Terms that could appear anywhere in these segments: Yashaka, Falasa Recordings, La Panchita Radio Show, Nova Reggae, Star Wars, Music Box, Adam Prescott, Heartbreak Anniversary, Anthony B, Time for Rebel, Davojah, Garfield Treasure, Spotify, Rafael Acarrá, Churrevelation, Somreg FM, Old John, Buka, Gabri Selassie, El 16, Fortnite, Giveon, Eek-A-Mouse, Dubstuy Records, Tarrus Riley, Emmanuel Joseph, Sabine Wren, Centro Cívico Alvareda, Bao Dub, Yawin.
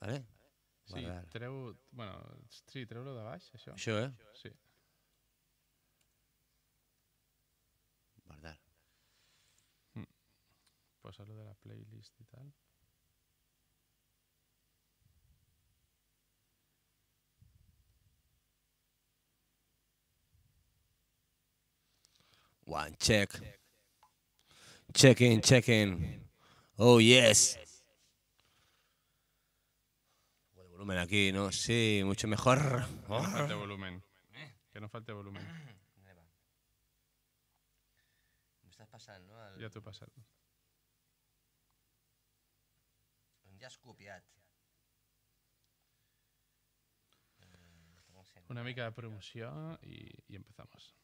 Vale? Sí, treu... Bueno, sí, treu-lo de baix, això. Això, eh? Sí. Guardar. Posar-lo de la playlist i tal. One check. Check in, check in. Oh, yes. El volumen aquí, ¿no? Sí, mucho mejor. Que no falte volumen. Que no falte volumen. Me estás pasando, ¿no? Ya tú pasas. Ya has copiado. Una mica de promoción y empezamos.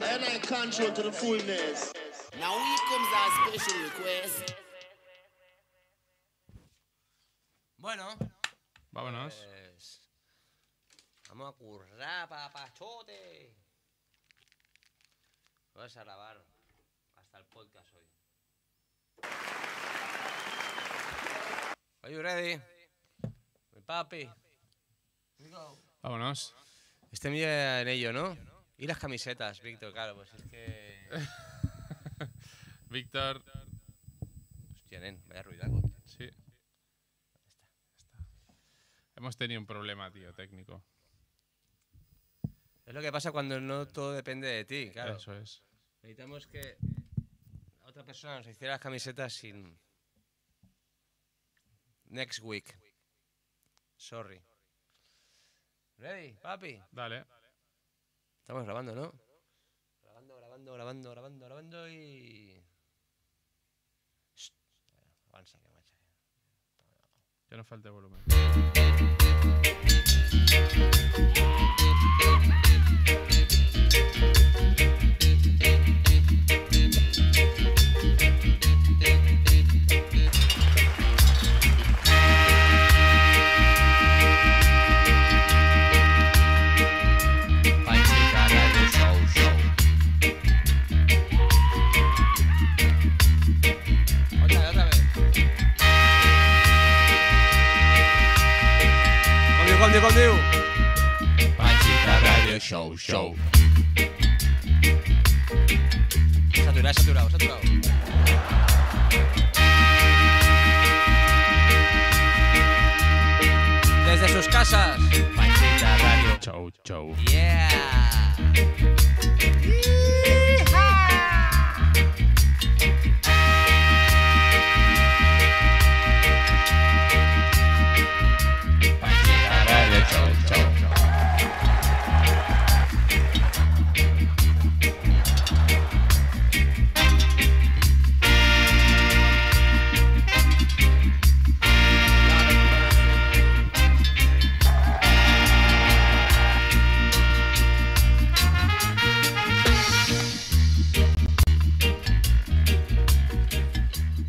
And I control to the fullness. Now here comes our special request. Bueno. Vámonos. Pues, vamos a currar, papachote. Vamos a grabar hasta el podcast hoy. Are you ready? Mi papi. Vámonos. Este mira en ello, ¿no? Y las camisetas, Víctor, claro, pues es que... Víctor... Hostia, nen, vaya ruidaco. Sí. Ahí está, ahí está. Hemos tenido un problema, tío, técnico. Es lo que pasa cuando no todo depende de ti, claro. Eso es. Necesitamos que otra persona nos hiciera las camisetas sin... Next week. Sorry. ¿Ready, papi? Dale. Estamos grabando, ¿no? Grabando y... Shh. Avanza, que marcha. Ya nos falta volumen. Panchita Radio Show, show. Saturado. Desde sus casas, Panchita Radio Show, show. Yeah.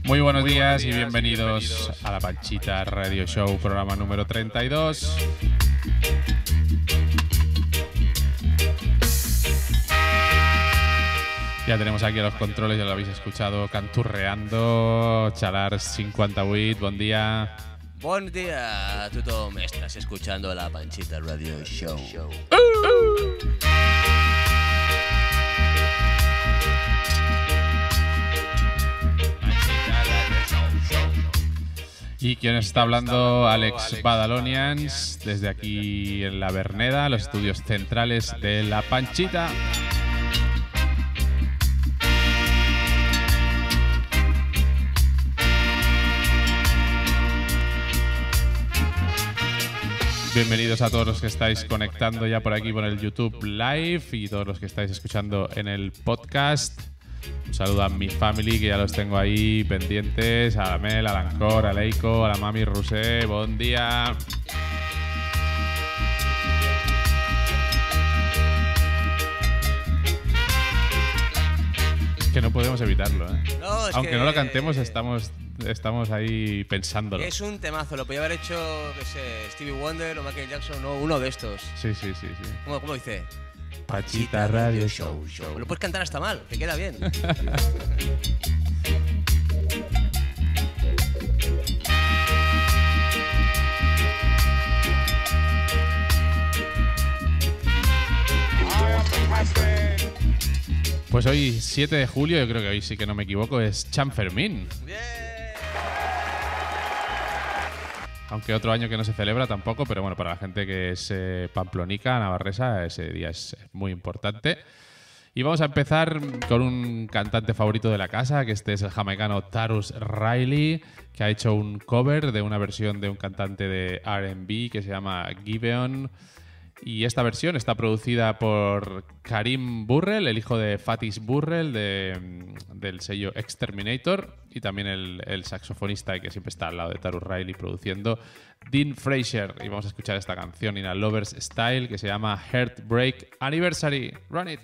Muy buenos días y bienvenidos a La Panchita Radio Show, programa número 32. Ya tenemos aquí a los controles, ya lo habéis escuchado, canturreando, Chalart 58, buen día. Buen día, tú todo me estás escuchando La Panchita Radio Show. Y quien os está hablando, Alex Badalonians, desde aquí en La Verneda, los estudios centrales de La Panchita. Bienvenidos a todos los que estáis conectando ya por aquí por el YouTube Live y todos los que estáis escuchando en el podcast. Un saludo a mi family, que ya los tengo ahí pendientes, a la Mel, a Lancor, a Leico, a la Mami Rusé, buen día. que no podemos evitarlo, ¿eh? No, es aunque que no lo cantemos, estamos ahí pensándolo. Es un temazo, lo podía haber hecho, qué sé, Stevie Wonder o Michael Jackson, ¿no? Uno de estos. Sí. ¿Cómo dice? Panchita Radio Show. Lo puedes cantar hasta mal, te queda bien. Pues hoy, 7 de julio, yo creo que hoy sí que no me equivoco, es Chanfermín. Bien. Aunque otro año que no se celebra tampoco, pero bueno, para la gente que es pamplonica, navarresa, ese día es muy importante. Y vamos a empezar con un cantante favorito de la casa, que este es el jamaicano Tarrus Riley, que ha hecho un cover de una versión de un cantante de R&B que se llama Giveon. Y esta versión está producida por Karim Burrell, el hijo de Fatih Burrell, del sello Exterminator, y también el saxofonista que siempre está al lado de Tarrus Riley produciendo, Dean Fraser. Y vamos a escuchar esta canción in a Lover's Style que se llama Heartbreak Anniversary. Run it.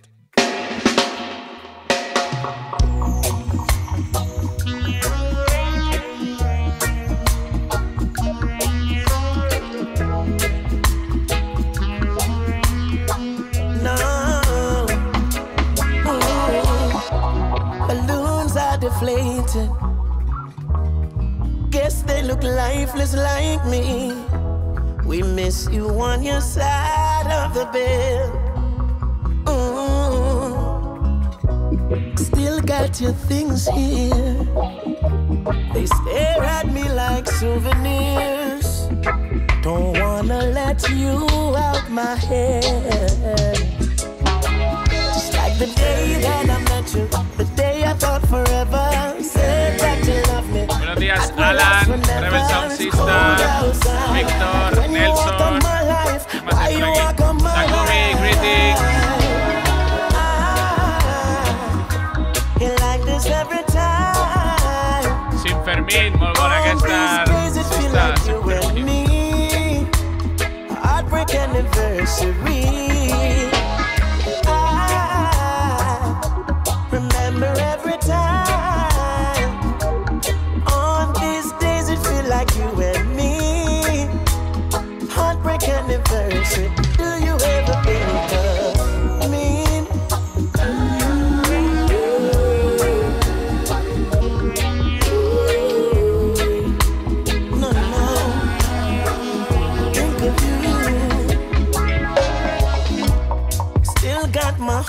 Deflated. Guess they look lifeless like me. We miss you on your side of the bed. Ooh. Still got your things here. They stare at me like souvenirs. Don't wanna let you out my head. Just like the day that I met you, the day I thought forever, said that you love me. Buenos días, Alan, Rebel Sound System, Víctor, Nelson, Takumi, Critics. Sin Fermín, molt bona aquesta. Heartbreak Anniversary.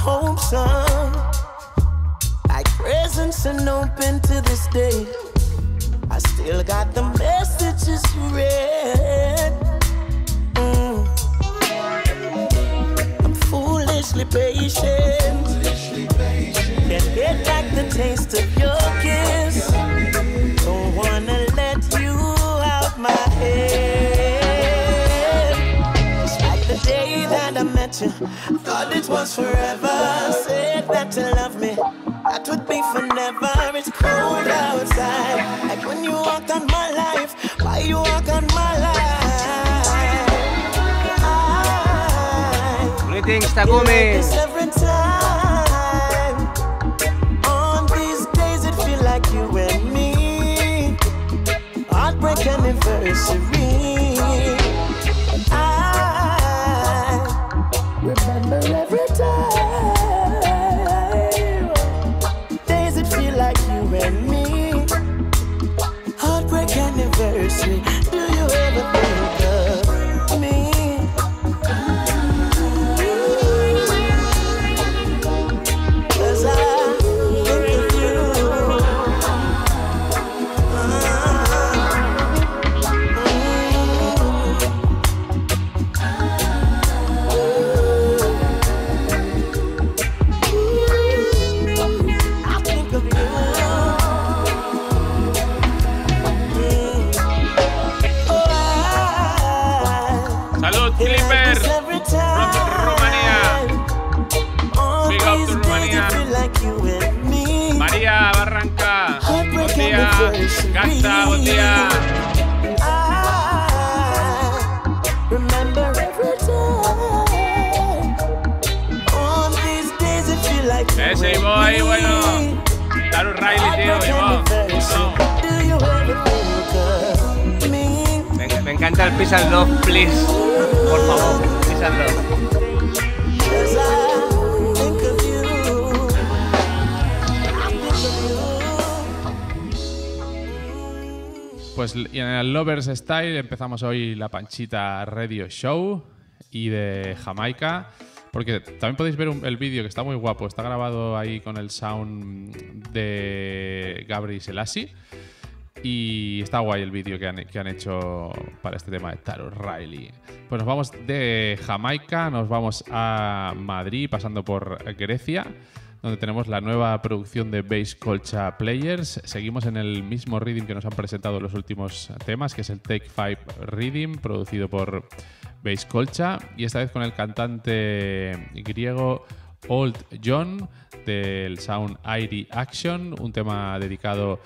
Hopes on, like presents unopened to this day. I still got the messages you read. I'm foolishly patient. Can't get back the taste of your kiss. Don't wanna let you out my head. It's like the day that I met you. Thought it was forever, said that you love me, that would be for never. It's cold outside, like when you walked on my life. Why you walk on my life? Greetings, Takumi. Every time on these days it feel like you and me. Heartbreak Anniversary. Remember every time, days it feel like you and me. Heartbreak Anniversary. Do you ever think of me? Cause I think of you. Gasta, buen día. Ese boy, bueno. Tarrus Riley, tío, llevado. Me encanta el Peace and Love, please. Por favor, Peace and Love. Pues en el Lovers Style empezamos hoy La Panchita Radio Show y de Jamaica, porque también podéis ver el vídeo que está muy guapo, está grabado ahí con el sound de Gabri Selassie y está guay el vídeo que han hecho para este tema de Tarrus Riley. Pues nos vamos de Jamaica, nos vamos a Madrid pasando por Grecia, donde tenemos la nueva producción de Bass Culture Players. Seguimos en el mismo rhythm que nos han presentado los últimos temas, que es el Take 5 Rhythm, producido por Bass Culture, y esta vez con el cantante griego Old John del sound Airy Action, un tema dedicado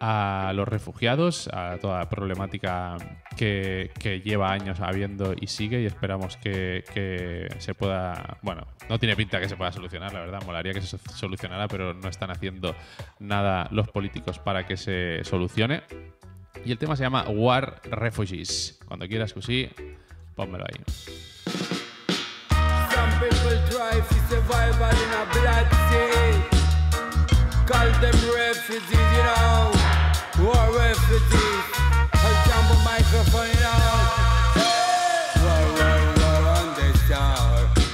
a los refugiados, a toda la problemática que lleva años habiendo y sigue, y esperamos que se pueda... Bueno, no tiene pinta que se pueda solucionar, la verdad, molaría que se solucionara, pero no están haciendo nada los políticos para que se solucione. Y el tema se llama War Refugees. Cuando quieras, Cusi, pónmelo ahí. Some people drive to survive in a blood sea. Call them refugees, you know. War refugees. I'll jump a microphone, you know. War, war, war on the star.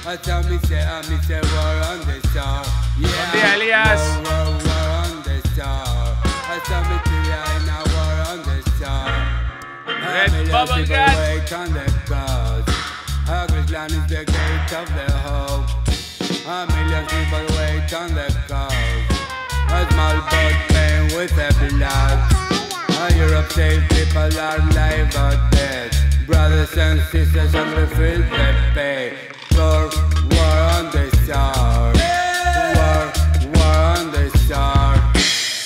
I tell me say, I me say war on the star. Yeah, Elias. War, war, war on the star. I tell me to lie now, war on the star. Red bubble gun. Every land is the gate of the hope. A million people wait on the coast. A small boat man with a blood. A Europe safe people are alive or dead. Brothers and sisters on the field they pay. For war on the star. War, war on the star.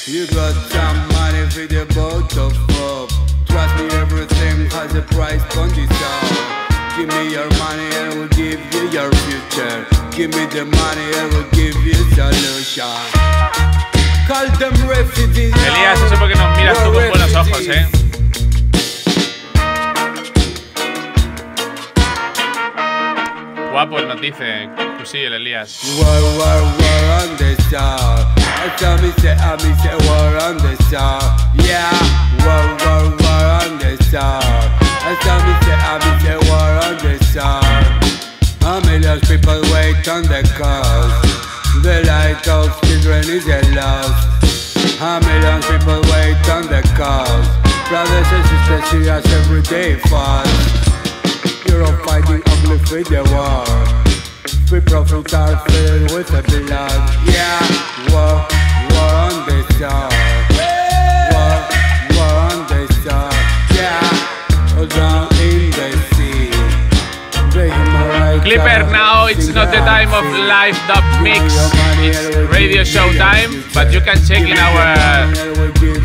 You got some money for the boat of hope. Trust me, everything has a price on this hour. Give me your money and we'll give you your future. Give me the money and we'll give you solution. Elías, eso porque nos miras tú con buenos ojos, ¿eh? Guapo, nos dice. Pues sí, el Elías. War, war, war on the star. I say war on the star. Yeah. War, war, war on the star. I say war on the star. A million people wait on the cause. The light of children is a loss. A million people wait on the cause. Brothers and sisters see us every day fall. Europe fighting ugly with the war. We prophets are filled with the blood. Yeah, war, war on the star. War, war on the star. Yeah, all down in the sea. Clipper, now it's not the time of live dub mix, it's radio show time, but you can check in our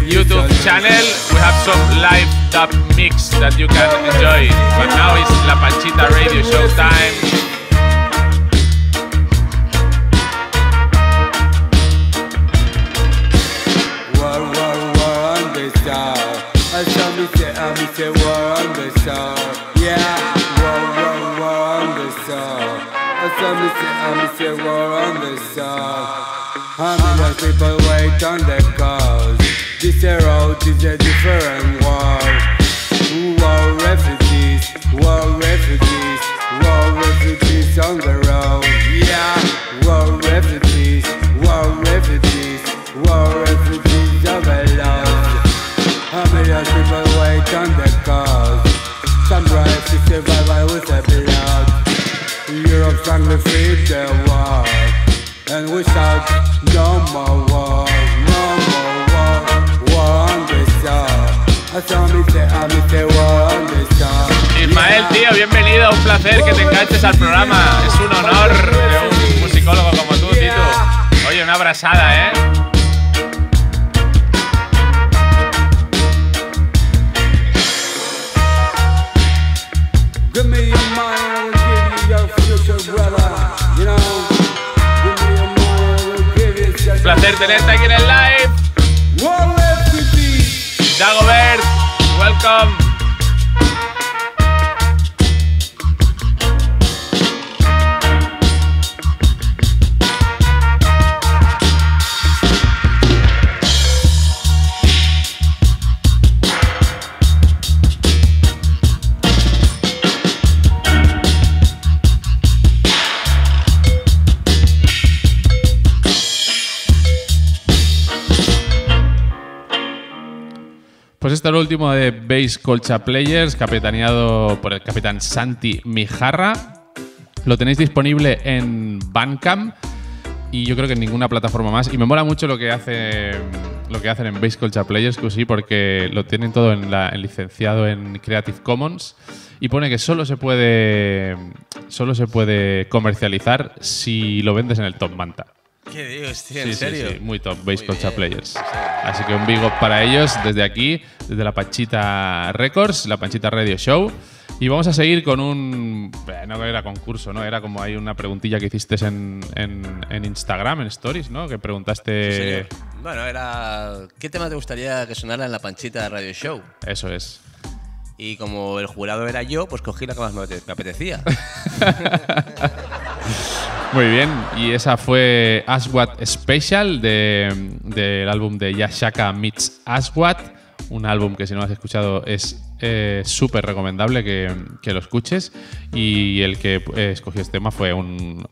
YouTube channel, we have some live dub mix that you can enjoy, but now it's La Panchita Radio Show time. I'm war on the south. How many people wait on the cause? This road is a different war. War refugees, war refugees, war refugees on the road. Yeah, war refugees, war refugees, war refugees of the lost. How many people wait on the cause? Some drive to survive with a blood. Europe's trying to feed the war, and we shout, no more war, no more war, war on the star. I saw me say war on the star. Ismael, tío, bienvenido, un placer que te enganches al programa. Es un honor de un musicólogo como tú, Tito. Oye, una abrazada, ¿eh? Give me your money. Un placer, tenerte aquí en el live. War Refugees. Dagobert, welcome. Pues este es el último de Bass Culture Players, capitaneado por el capitán Santi Mijarra. Lo tenéis disponible en Bandcamp y yo creo que en ninguna plataforma más. Y me mola mucho lo que hacen en Bass Culture Players, que sí, porque lo tienen todo en licenciado en Creative Commons y pone que solo se puede comercializar si lo vendes en el Top Manta. ¿Qué dios, tío? ¿En serio? Sí, muy top, Bass Culture Players. Así que un big up para ellos desde aquí, desde La Panchita Records, La Panchita Radio Show. Y vamos a seguir con un… No era concurso, ¿no? Era como hay una preguntilla que hiciste en Instagram, en Stories, ¿no? Que preguntaste… Sí, bueno, era… ¿Qué tema te gustaría que sonara en La Panchita Radio Show? Eso es. Y como el jurado era yo, pues cogí la que más me apetecía. Muy bien, y esa fue Aswad Special del álbum de Yashaka Meets Aswad, un álbum que si no has escuchado es súper recomendable que lo escuches, y el que escogió este tema fue un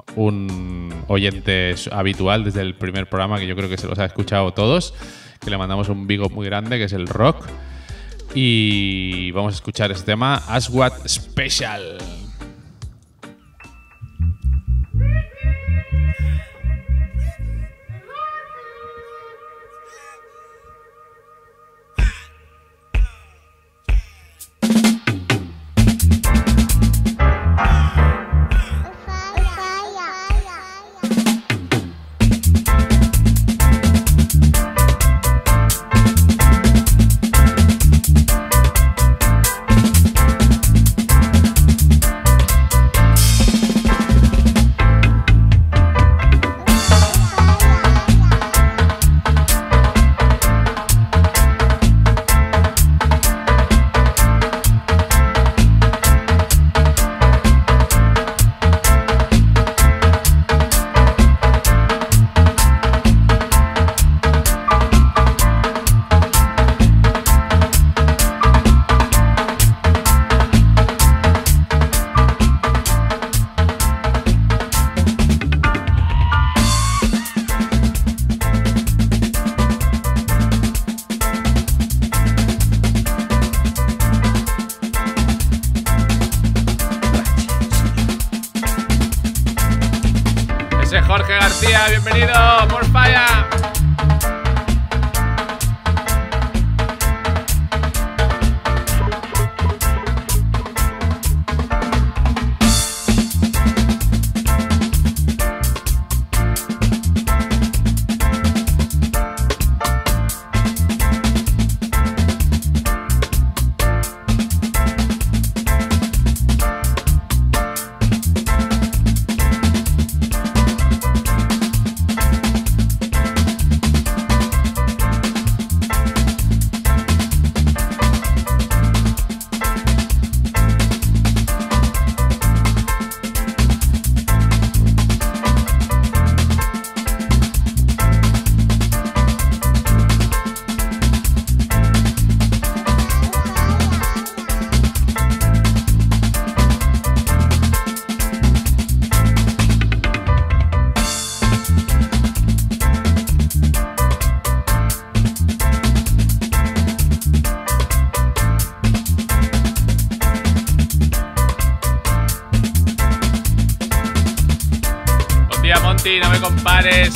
oyente habitual desde el primer programa, que yo creo que se los ha escuchado todos, que le mandamos un big up muy grande, que es el Rock, y vamos a escuchar este tema, Aswad Special.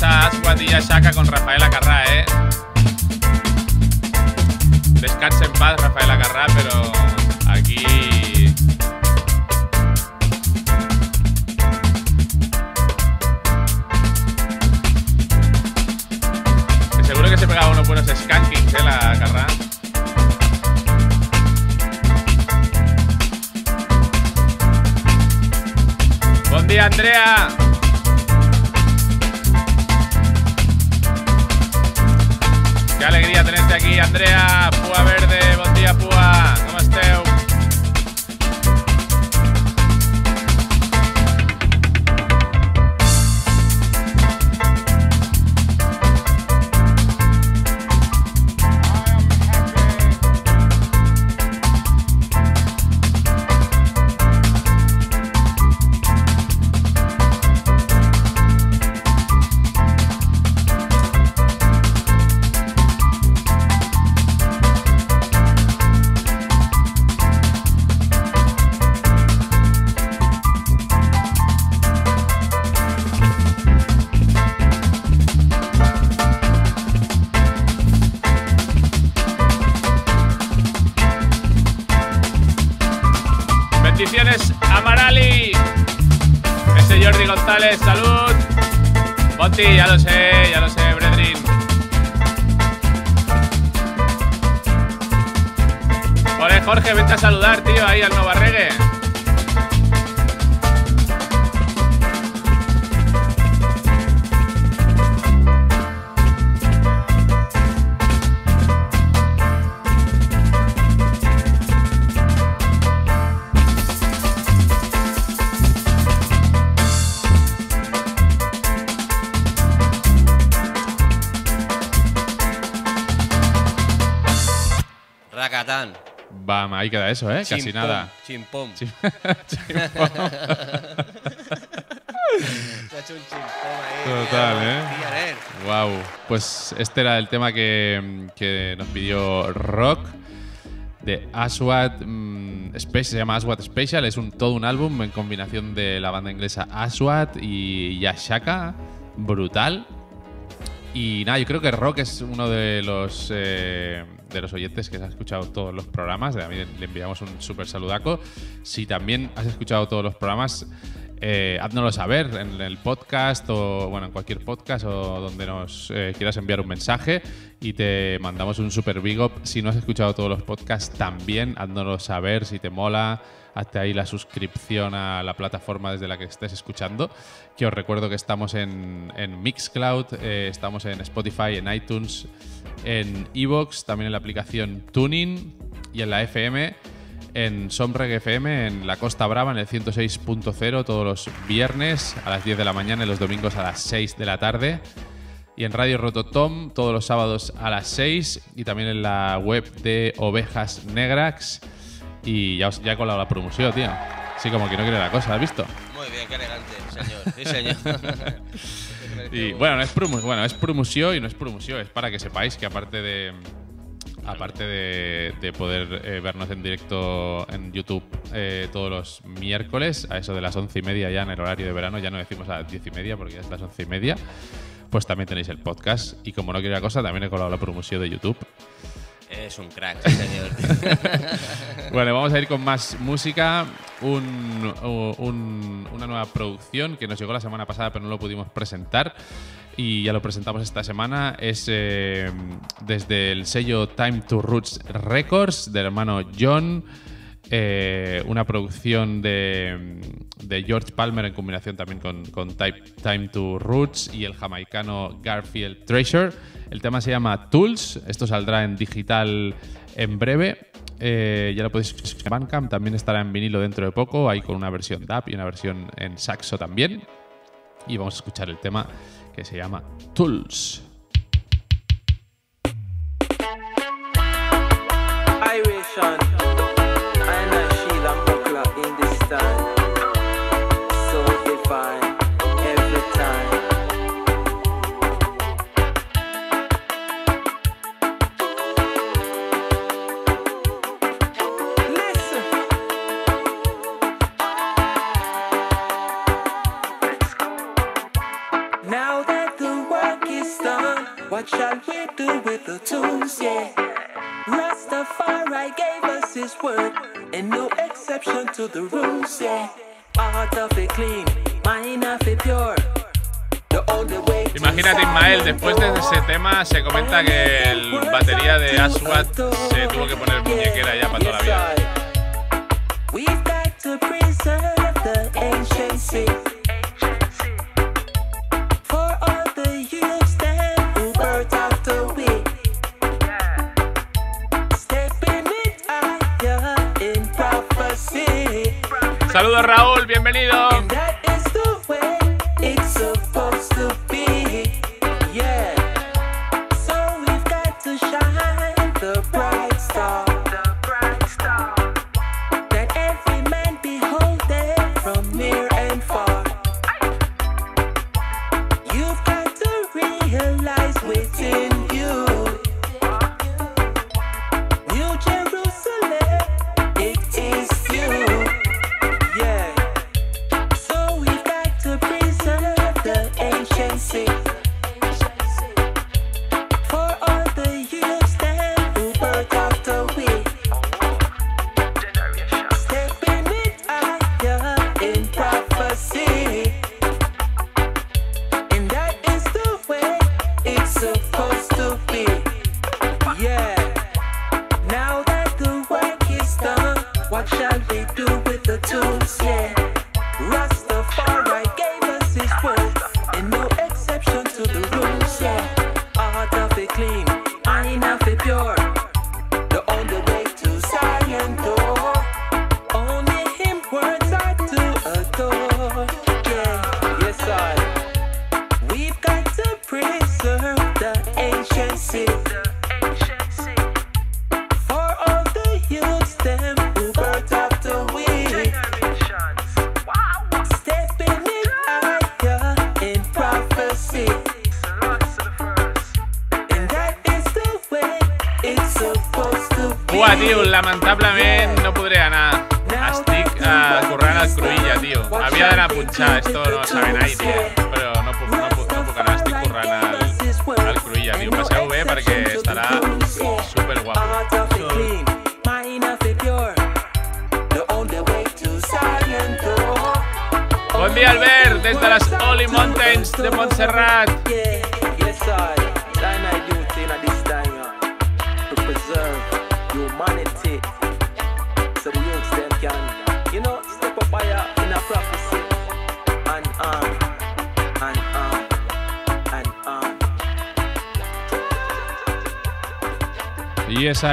A Aswad y Yashaka con Rafael Acarrá, ¿eh? Descansa en paz, Rafael Acarrá, pero aquí… Seguro que se pegaba unos buenos skankings, ¿eh? La Acarrá. ¡Buen día, Andrea! aquí Andrea, Púa Verde, bon dia Púa, com esteu? Salud, Boti, ya lo sé, Bretrin. Ole, Jorge, vente a saludar, tío, ahí al Novarregue. Ahí queda eso, ¿eh? Chimpón, casi nada. Chimpón. Chimpón. Se ha hecho un chimpón ahí. Total, ¿eh? Wow. Pues este era el tema que nos pidió Rock de Aswad Special. Se llama Aswad Special. Es todo un álbum en combinación de la banda inglesa Aswad y Yashaka. Brutal. Y nada, yo creo que Rock es uno de los oyentes que has escuchado todos los programas. A mí le enviamos un súper saludaco. Si también has escuchado todos los programas, háznoslo saber en el podcast o bueno, en cualquier podcast o donde nos quieras enviar un mensaje y te mandamos un súper big up. Si no has escuchado todos los podcasts, también háznoslo saber si te mola. Hazte ahí la suscripción a la plataforma desde la que estés escuchando, que os recuerdo que estamos en Mixcloud, estamos en Spotify, en iTunes, en iVoox, también en la aplicación Tuning y en la FM, en Somreg FM, en la Costa Brava, en el 106.0 todos los viernes a las 10 de la mañana y los domingos a las 6 de la tarde. Y en Radio Rototom todos los sábados a las 6 y también en la web de Ovejas Negras. Y ya he colado la promoción, tío. Así como que no quiere la cosa, ¿has visto? Muy bien, qué elegante, señor. Sí, señor. Y bueno, es promoción y no es promoción. Es para que sepáis que aparte de poder vernos en directo en YouTube todos los miércoles, a eso de las 11:30 ya en el horario de verano, ya no decimos a las 10:30 porque ya es las 11:30, pues también tenéis el podcast. Y como no quiere la cosa, también he colado la promoción de YouTube. Es un crack, señor. Bueno, vamos a ir con más música. Una nueva producción que nos llegó la semana pasada, pero no lo pudimos presentar. Y ya lo presentamos esta semana. Es desde el sello Time to Roots Records, del hermano John. Una producción de George Palmer en combinación también con Time to Roots y el jamaicano Garfield Treasure. El tema se llama Tools. Esto saldrá en digital en breve. Ya lo podéis escuchar en Bandcamp. También estará en vinilo dentro de poco, ahí con una versión dub y una versión en saxo también. Y vamos a escuchar el tema que se llama Tools. What shall we do with the tools, yeah? Rastafari gave us his word, and no exception to the rules, yeah. Part of it clean, mind of it pure. Imagínate, Ismael, después de ese tema se comenta que el batería de Aswad se tuvo que poner muñequera ya para toda la vida. We've got to preserve the ancient sea. For all the youths that who birthed after we, yeah. Saludos, Raúl, bienvenido.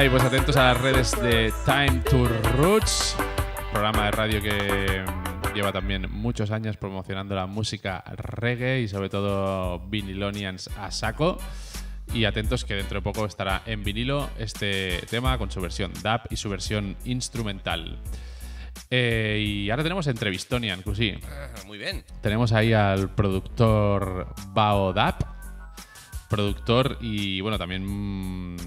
Y pues atentos a las redes de Time to Roots, programa de radio que lleva también muchos años promocionando la música reggae y sobre todo vinilonians a saco. Y atentos que dentro de poco estará en vinilo este tema con su versión dub y su versión instrumental. Y ahora tenemos entrevistonian, Cusí. Muy bien. Tenemos ahí al productor Bao Dub, productor y bueno, también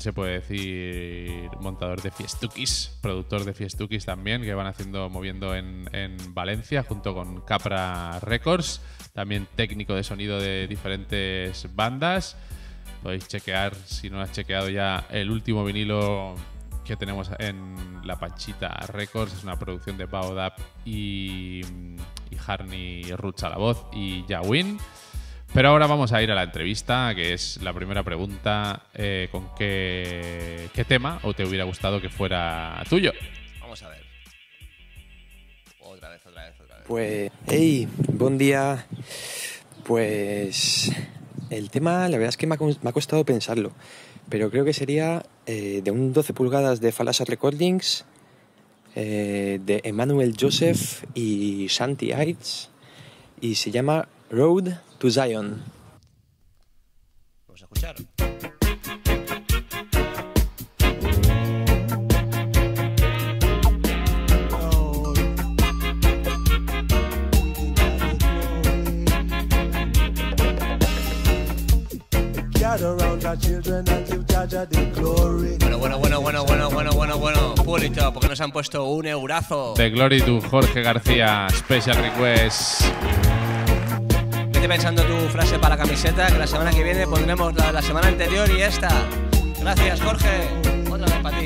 se puede decir montador de fiestuquis, productor de fiestuquis también, que van moviendo en Valencia junto con Capra Records, también técnico de sonido de diferentes bandas. Podéis chequear, si no has chequeado ya, el último vinilo que tenemos en La Panchita Records, es una producción de Bao Dub y Harney Rucha a la voz y Yawin. Pero ahora vamos a ir a la entrevista, que es la primera pregunta, ¿con qué tema o te hubiera gustado que fuera tuyo? Vamos a ver. Otra vez. Pues, hey, buen día. Pues el tema, la verdad es que me ha costado pensarlo, pero creo que sería de un 12 pulgadas de Falasa Recordings, de Emmanuel Joseph y Santi Aitz, y se llama Road to Zion. Vamos a escuchar. Bueno. Público, porque nos han puesto un eurazo. The Glory to Jorge García, Special Request. Vete pensando tu frase para la camiseta, que la semana que viene pondremos la de la semana anterior y esta. Gracias, Jorge. Otra vez para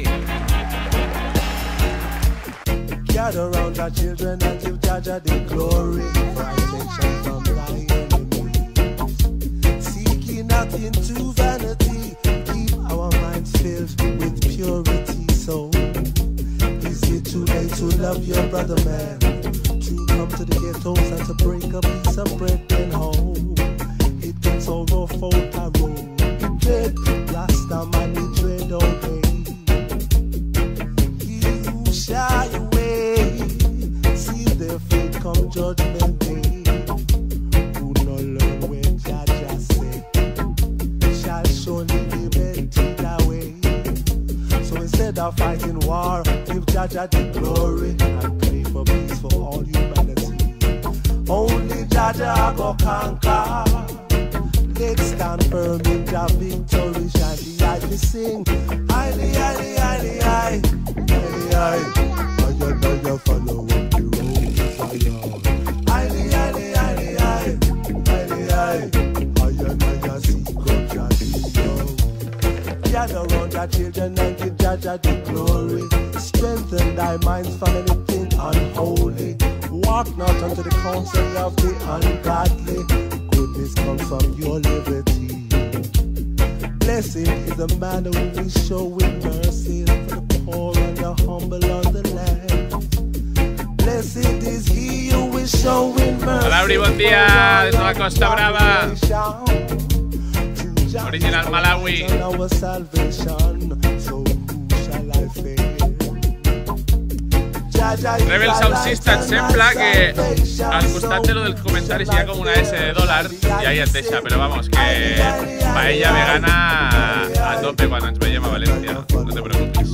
ti. Come to the ghettos and to break a piece of bread and home. It gets so rough out a road. It dread, last time I did dread all day. You shy away, are fighting war. Give Jaja the glory and pray for peace for all humanity. Only Jaja go conquer. Next stand firm in the victory. Shadi, Shadi sing. Aye, aye, aye, aye, aye, aye. Aye, aye, aye, follow up the road of fire. Aye, aye, aye, aye, aye, aye, aye. Gather round our children and give Jaja the glory. Strengthen thy minds from anything unholy. Walk not unto the counsel of the ungodly. Goodness comes from your liberty. Blessed is the man who is showing mercy for the poor and the humble on the land. Blessed is he who is showing mercy. Hola, Uri, buen día, desde la Costa Brava. Original Malawi. Rebel Sound System, sembla que al costante lo del comentario sería como una S de dólar y ahí es deixa, pero vamos, que paella vegana a tope cuando ens veiem a Valencia, no te preocupes.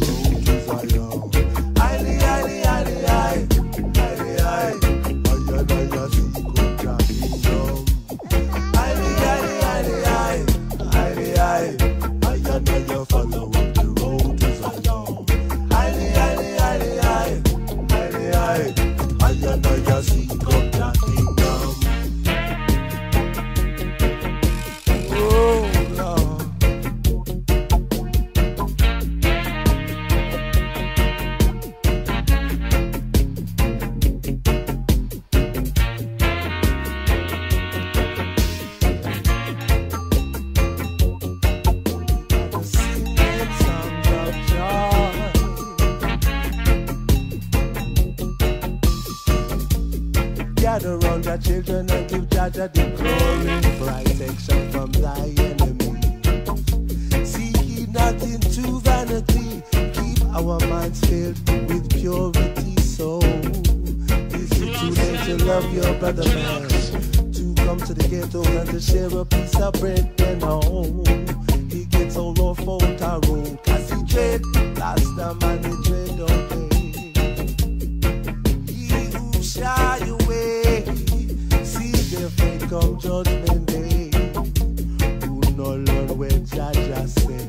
Children and give Jaja the glory, protection from thy enemy. See ye not into vanity, keep our minds filled with purity. So, is it too late to love your brother man? To come to the ghetto and to share a piece of bread and a home. He gets all rough out our road, cause he dread, that's the man he dread all day. He who shy away. Come judgment day, who no learn when Jaja say,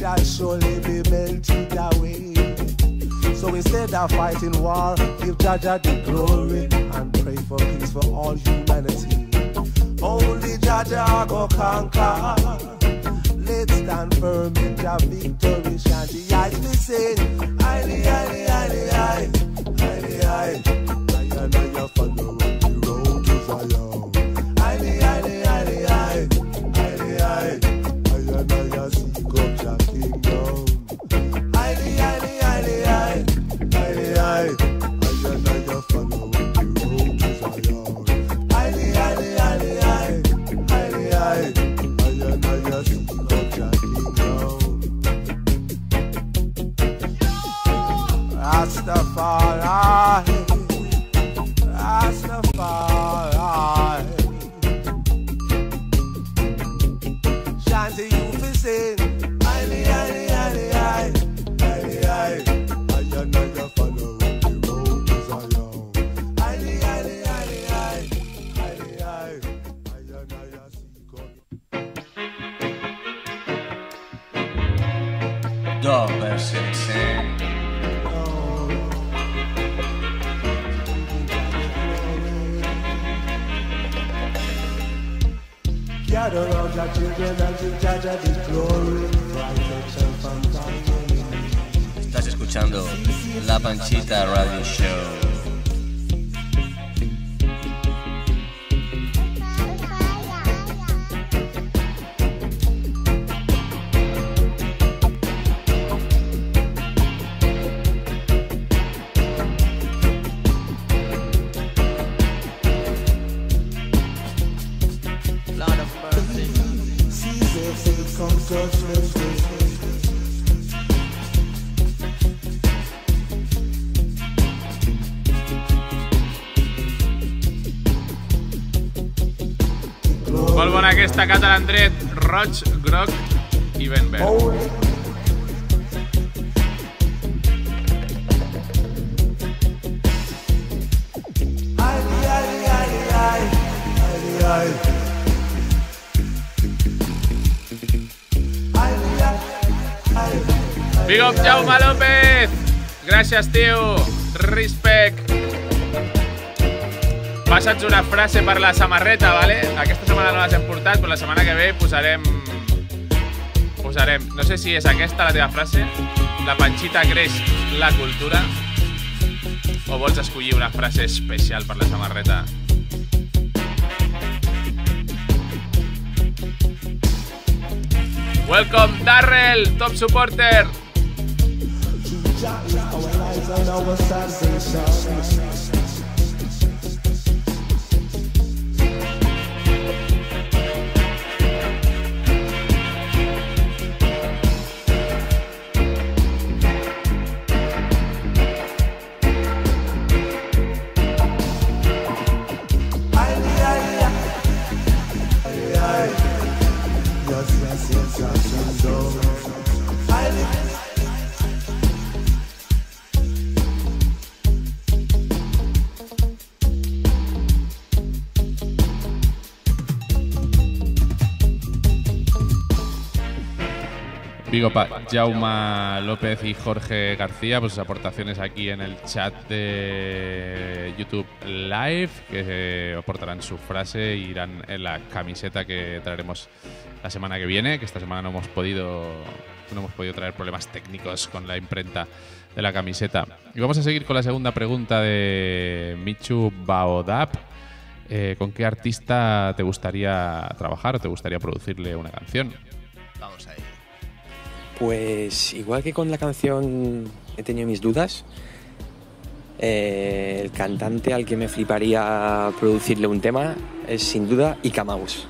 shall surely be melted away. So instead of fighting war, give Jaja the glory and pray for peace for all humanity. Only Jaja go conquer. Let's stand firm in the victory. Shanti, I be saying, aye, aye, aye, aye, aye, aye, aye, aye, aye, follow the road. Estás escuchando La Panchita Radio Show. Aquesta Catalandret, Roig, Groc i Ben Verd. life. Big up, Jaume López. Gracias, tío. Respect. Passa't una frase per la samarreta, ¿vale? Aquesta setmana no l'has emportat, però la setmana que ve posarem... No sé si és aquesta la teva frase. La Panchita creix la cultura. O vols escollir una frase especial per la samarreta? Welcome, Darrell, top supporter. Digo, Jaume López y Jorge García por sus aportaciones aquí en el chat de YouTube Live, que aportarán su frase y irán en la camiseta que traeremos la semana que viene, que esta semana no hemos podido traer problemas técnicos con la imprenta de la camiseta. Y vamos a seguir con la segunda pregunta de Michu Bao Dub. ¿Con qué artista te gustaría trabajar o te gustaría producirle una canción? Vamos a ello. Pues igual que con la canción he tenido mis dudas, el cantante al que me fliparía producirle un tema es sin duda Eek-A-Mouse.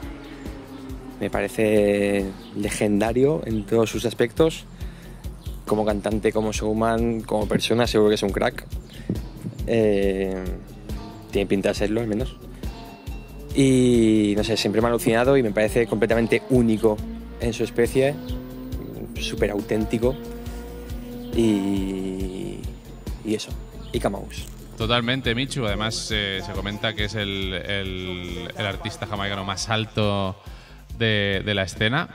Me parece legendario en todos sus aspectos, como cantante, como showman, como persona, seguro que es un crack. Tiene pinta de serlo, al menos. Y no sé, siempre me ha alucinado y me parece completamente único en su especie. Súper auténtico y eso, Eek-A-Mouse. Totalmente, Michu. Además, se comenta que es el artista jamaicano más alto de la escena.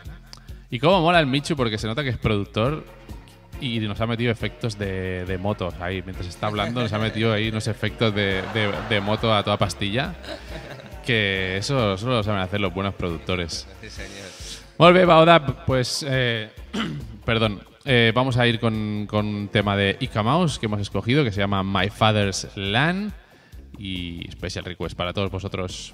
Y cómo mola el Michu, porque se nota que es productor y nos ha metido efectos de motos ahí. Mientras está hablando nos ha metido ahí unos efectos de moto a toda pastilla, que eso solo lo saben hacer los buenos productores. Sí, señor. Molt bé, Bao Dub, pues, perdón, vamos a ir con un tema de Eek-A-Mouse que hemos escogido, que se llama My Father's Land, y special request para todos vosotros.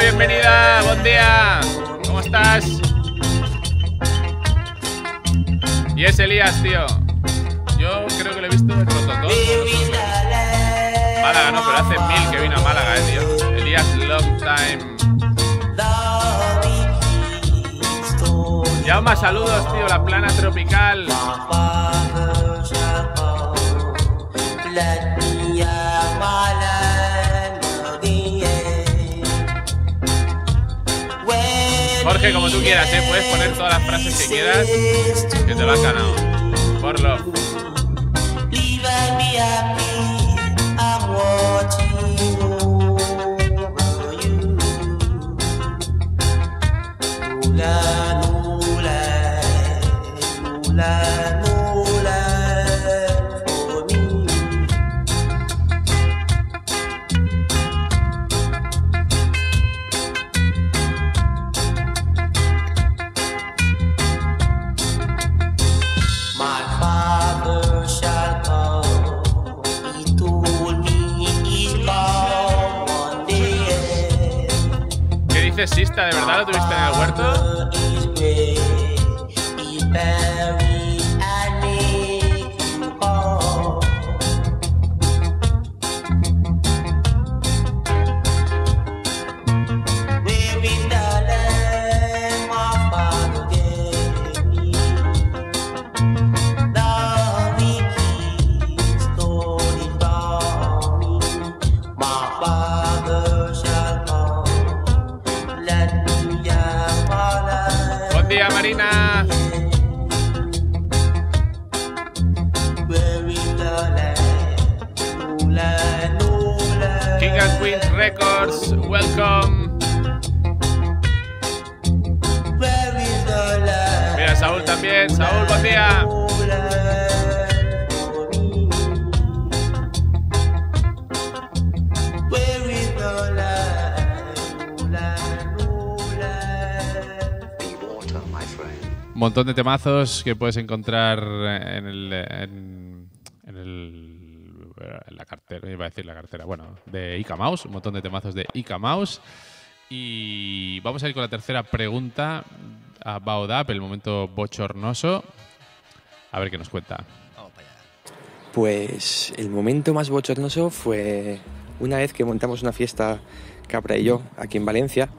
Bienvenida, buen día, ¿cómo estás? Y es Elías, tío. Yo creo que lo he visto en Rototo. Málaga no, pero hace mil que vino a Málaga, tío. Elías, long time. Ya más saludos, tío, la plana tropical. Jorge, como tú quieras, ¿eh? Puedes poner todas las frases que quieras, que te lo has ganado. Porlo. Sista, ¿de verdad lo tuviste en el huerto? Records. Welcome. Mira, Saúl también. Saúl, buen día. Un montón de temazos que puedes encontrar en la cartera, iba a decir la cartera, bueno, de Eek-A-Mouse, un montón de temazos de Eek-A-Mouse. Y vamos a ir con la tercera pregunta a Bao Dub, el momento bochornoso. A ver qué nos cuenta. Vamos para allá. Pues el momento más bochornoso fue una vez que montamos una fiesta, Capra y yo, aquí en Valencia.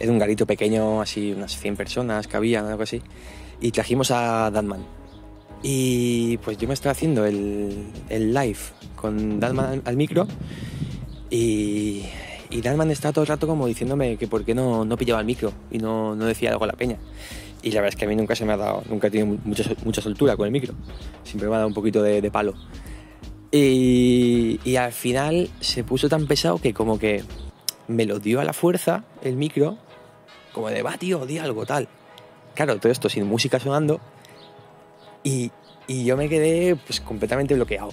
Era un garito pequeño, así unas 100 personas que había, algo así. Y trajimos a Dadman. Y pues yo me estaba haciendo el live con Dadman al micro. Y Dadman estaba todo el rato como diciéndome que por qué no pillaba el micro y no decía algo a la peña. Y la verdad es que a mí nunca se me ha dado, nunca he tenido mucha soltura con el micro. Siempre me ha dado un poquito de palo. Y al final se puso tan pesado que como que me lo dio a la fuerza el micro, como de, va, tío, di algo, tal. Claro, todo esto sin música sonando. Y yo me quedé pues completamente bloqueado.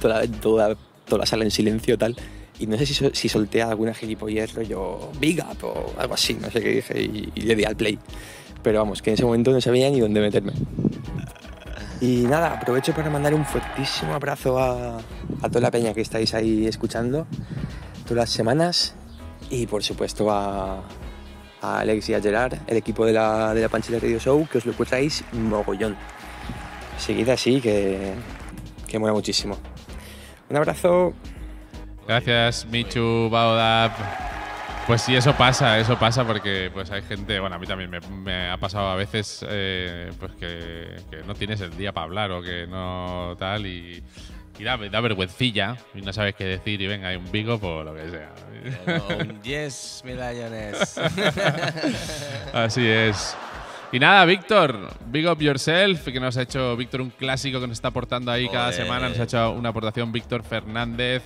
toda la sala en silencio, tal. Y no sé si solté alguna gilipollez, rollo big up o algo así, no sé qué dije, y le di al play. Pero vamos, que en ese momento no sabía ni dónde meterme. Y nada, aprovecho para mandar un fuertísimo abrazo a toda la peña que estáis ahí escuchando todas las semanas. Y por supuesto a Alex y a Gerard, el equipo de la Panchita Radio Show, que os lo encontráis mogollón. Seguid así, que mola muchísimo. Un abrazo. Gracias, Michu, Bao Dub. Pues sí, eso pasa porque pues hay gente, bueno, a mí también me ha pasado a veces pues que no tienes el día para hablar o que no tal y da vergüencilla y no sabes qué decir y venga, hay un bigo por lo que sea. Un 10 medallones. Así es. Y nada, Víctor, big up yourself, que nos ha hecho Víctor un clásico que nos está aportando ahí. Joder. Cada semana nos ha hecho una aportación Víctor Fernández.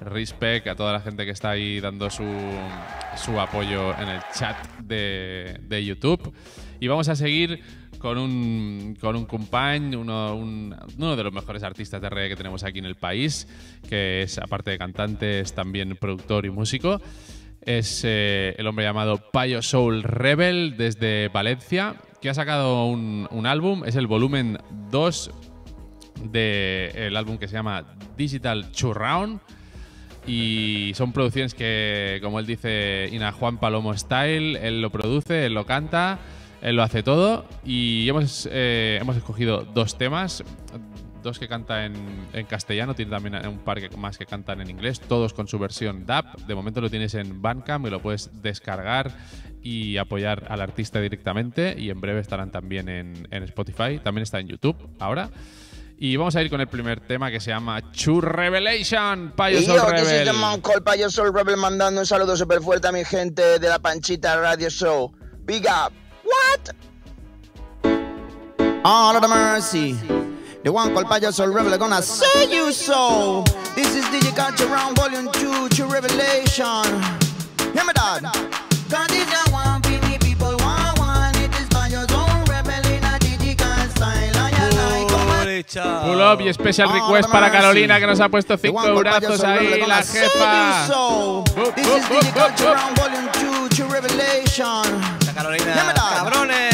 Respect a toda la gente que está ahí dando su apoyo en el chat de YouTube. Y vamos a seguir con un compañ, uno de los mejores artistas de reggae que tenemos aquí en el país, que es, aparte de cantante, es también productor y músico. Es el hombre llamado Payoh Soul Rebel, desde Valencia, que ha sacado un álbum. Es el volumen 2 del álbum que se llama Digital Churround. Y son producciones que, como él dice, Ina Juan Palomo Style, él lo produce, él lo canta, él lo hace todo. Y hemos escogido dos temas, dos que canta en castellano, tiene también un par más que cantan en inglés, todos con su versión DAP. De momento lo tienes en Bandcamp y lo puedes descargar y apoyar al artista directamente. Y en breve estarán también en Spotify, también está en YouTube ahora. Y vamos a ir con el primer tema que se llama Churrevelation, Payoh Soul Rebel. This is the Moncol, Payoh Soul Rebel, mandando un saludo súper fuerte a mi gente de La Panchita Radio Show. Big up. What? All of the mercy. The one called Payoh Soul Rebel gonna say you so. This is Digital Churround Volume 2, Churrevelation. Hear me, dad. Cause this is the one we people want. It is Payoh Soul Rebel in a digital style. Pull up y special request para Carolina, que nos ha puesto 5 eurazos ahí, la jefa. La Carolina, cabrones.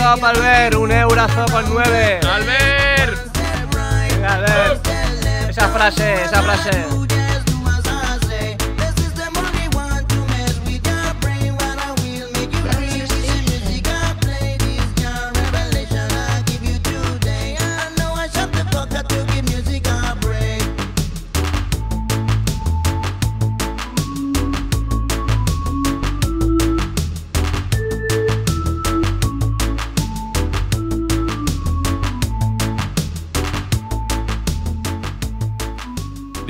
Stop, Albert. Un eurazo con 9. ¡Albert! Albert. Esa frase, esa frase.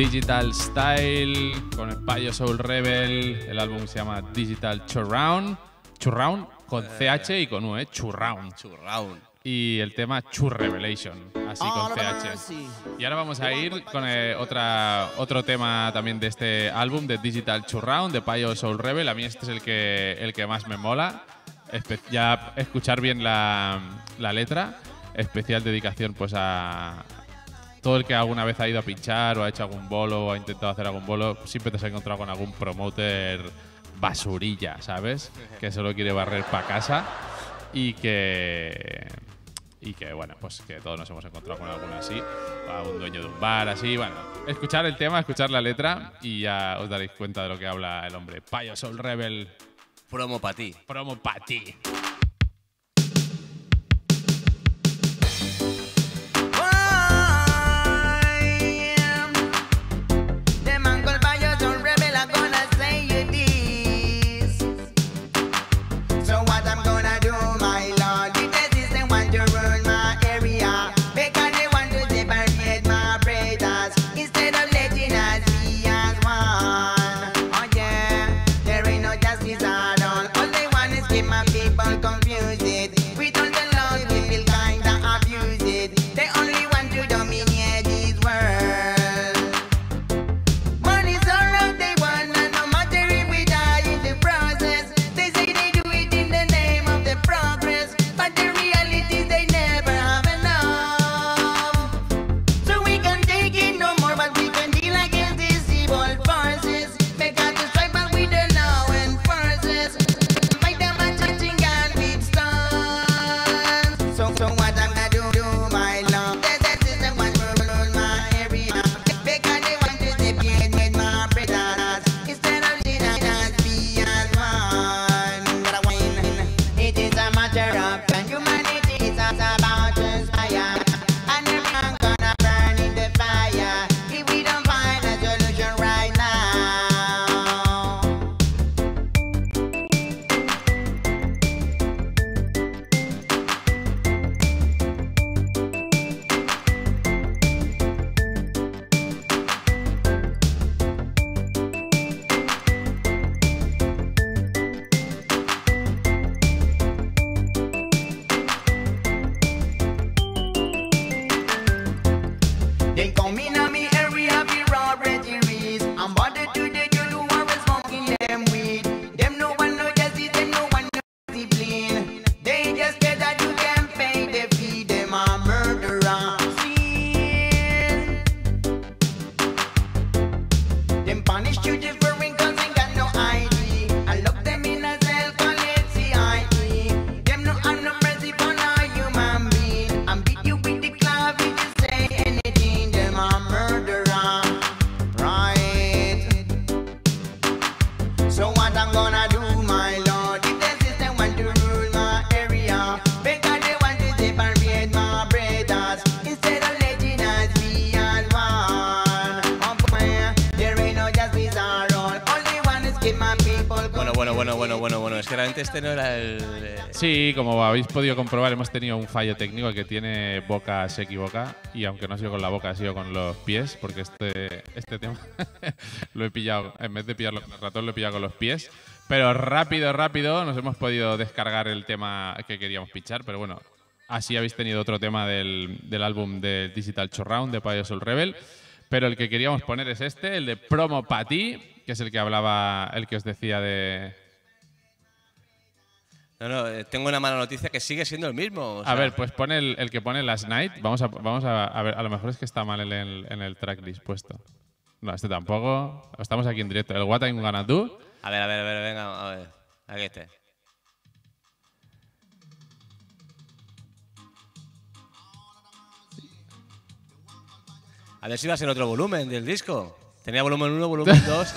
Digital Style con el Payoh Soul Rebel. El álbum se llama Digital Churround. Churround con CH y con U, ¿eh? Churround. Churround. Y el tema Churrevelation, así con CH. Y ahora vamos a ir con otro tema también de este álbum, de Digital Churround, de Payoh Soul Rebel. A mí este es el que más me mola. Ya escuchar bien la letra. Especial dedicación pues a todo el que alguna vez ha ido a pinchar o ha hecho algún bolo o ha intentado hacer algún bolo, siempre te has encontrado con algún promoter basurilla, ¿sabes? Que solo quiere barrer para casa y que, bueno, pues que todos nos hemos encontrado con alguno así, o algún dueño de un bar así. Bueno, escuchar el tema, escuchar la letra y ya os daréis cuenta de lo que habla el hombre. Payoh Soul Rebel. Promo Pa' Ti. Promo Pa' Ti. Este no era el… Sí, como habéis podido comprobar, hemos tenido un fallo técnico. Que tiene boca, se equivoca. Y aunque no ha sido con la boca, ha sido con los pies. Porque este tema lo he pillado. En vez de pillarlo con el ratón, lo he pillado con los pies. Pero rápido, rápido, nos hemos podido descargar el tema que queríamos pinchar. Pero bueno, así habéis tenido otro tema del álbum de Digital Churround, de Payoh Soul Rebel. Pero el que queríamos poner es este, el de Promo Pa' Ti, que es el que hablaba, el que os decía de… No, tengo una mala noticia, que sigue siendo el mismo. O sea. A ver, pues pone el que pone Last Night. Vamos a ver, a lo mejor es que está mal en el tracklist puesto. No, este tampoco. Estamos aquí en directo. El What I'm Gonna Do. A ver, venga, a ver. Aquí está. A ver si va a ser otro volumen del disco. Tenía volumen 1, volumen 2.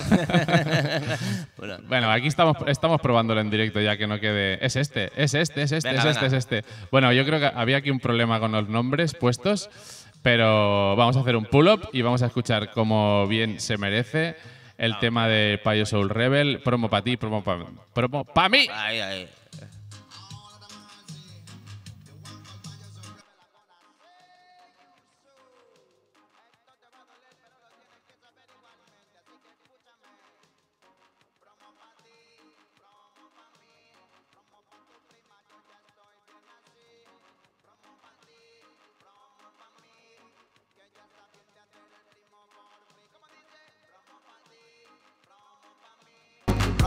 Bueno, aquí estamos probándolo en directo ya que no quede... Es este. Bueno, yo creo que había aquí un problema con los nombres puestos, pero vamos a hacer un pull-up y vamos a escuchar como bien se merece el tema de Payoh Soul Rebel, Promo Pa' Ti, Promo Pa' Mí. Ahí, ahí.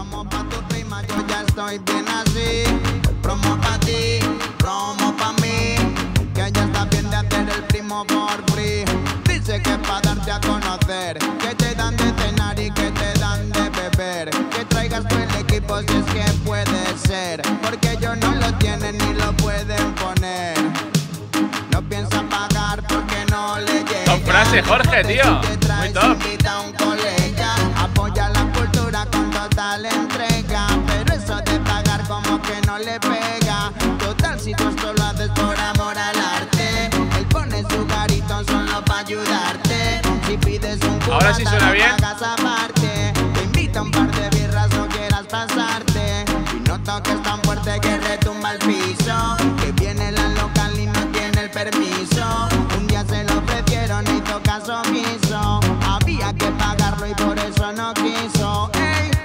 Promo pa' tu prima, yo ya estoy bien así. Promo pa' ti, promo pa' mí. Que ya está bien de hacer el primo por free. Dice que pa' darte a conocer, que te dan de cenar y que te dan de beber. Que traigas tú el equipo si es que puede ser, porque ellos no lo tienen ni lo pueden poner. No piensan pagar porque no le llegan. Con frase, Jorge, tío. Muy top. Entrega, pero eso de pagar como que no le pega. Total, si tú esto lo haces por amor al arte, él pone su garito solo para ayudarte. Si pides un curata, ahora sí suena bien. No pagas aparte. Te invito a un par de birras, no quieras pasarte. Y no toques tan fuerte que retumba el piso, que viene la local y no tiene el permiso. Un día se lo ofrecieron y toca omiso. Había que pagarlo y por eso no quiso.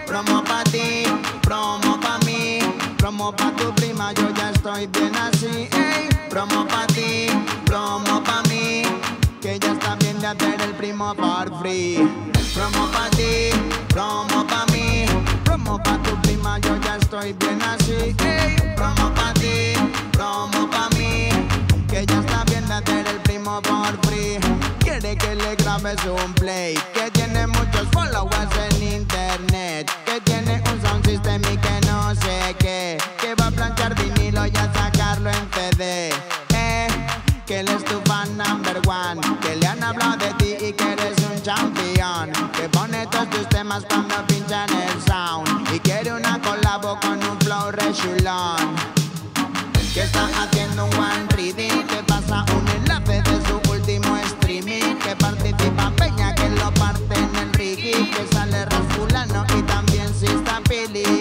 Promo pa' ti, promo pa' mí, promo pa' tu prima, yo ya estoy bien así. Ey, promo pa' ti, promo pa' mí, que ya está bien de hacer el primo por free. Promo pa' ti, promo pa' mí, promo pa' tu prima, yo ya estoy bien así. Ey, promo pa' ti, promo pa' mí, que ya está bien de hacer el primo por free. Quiere que le grabes un play, que tiene muchos followers en internet, que tiene un sound system y que no sé qué, que va a planchar vinilo y a sacarlo en CD. Que él es tu fan number one, que le han hablado de ti y que eres un champion, que pone todos tus temas cuando pinchan el sound y quiere una colabo con un flow rechulón. Que está haciendo un one reading, que pasa un enlace de su último streaming, que participa Peña, que lo parte en el Ricky, que sale Rasculano y también si está Pili.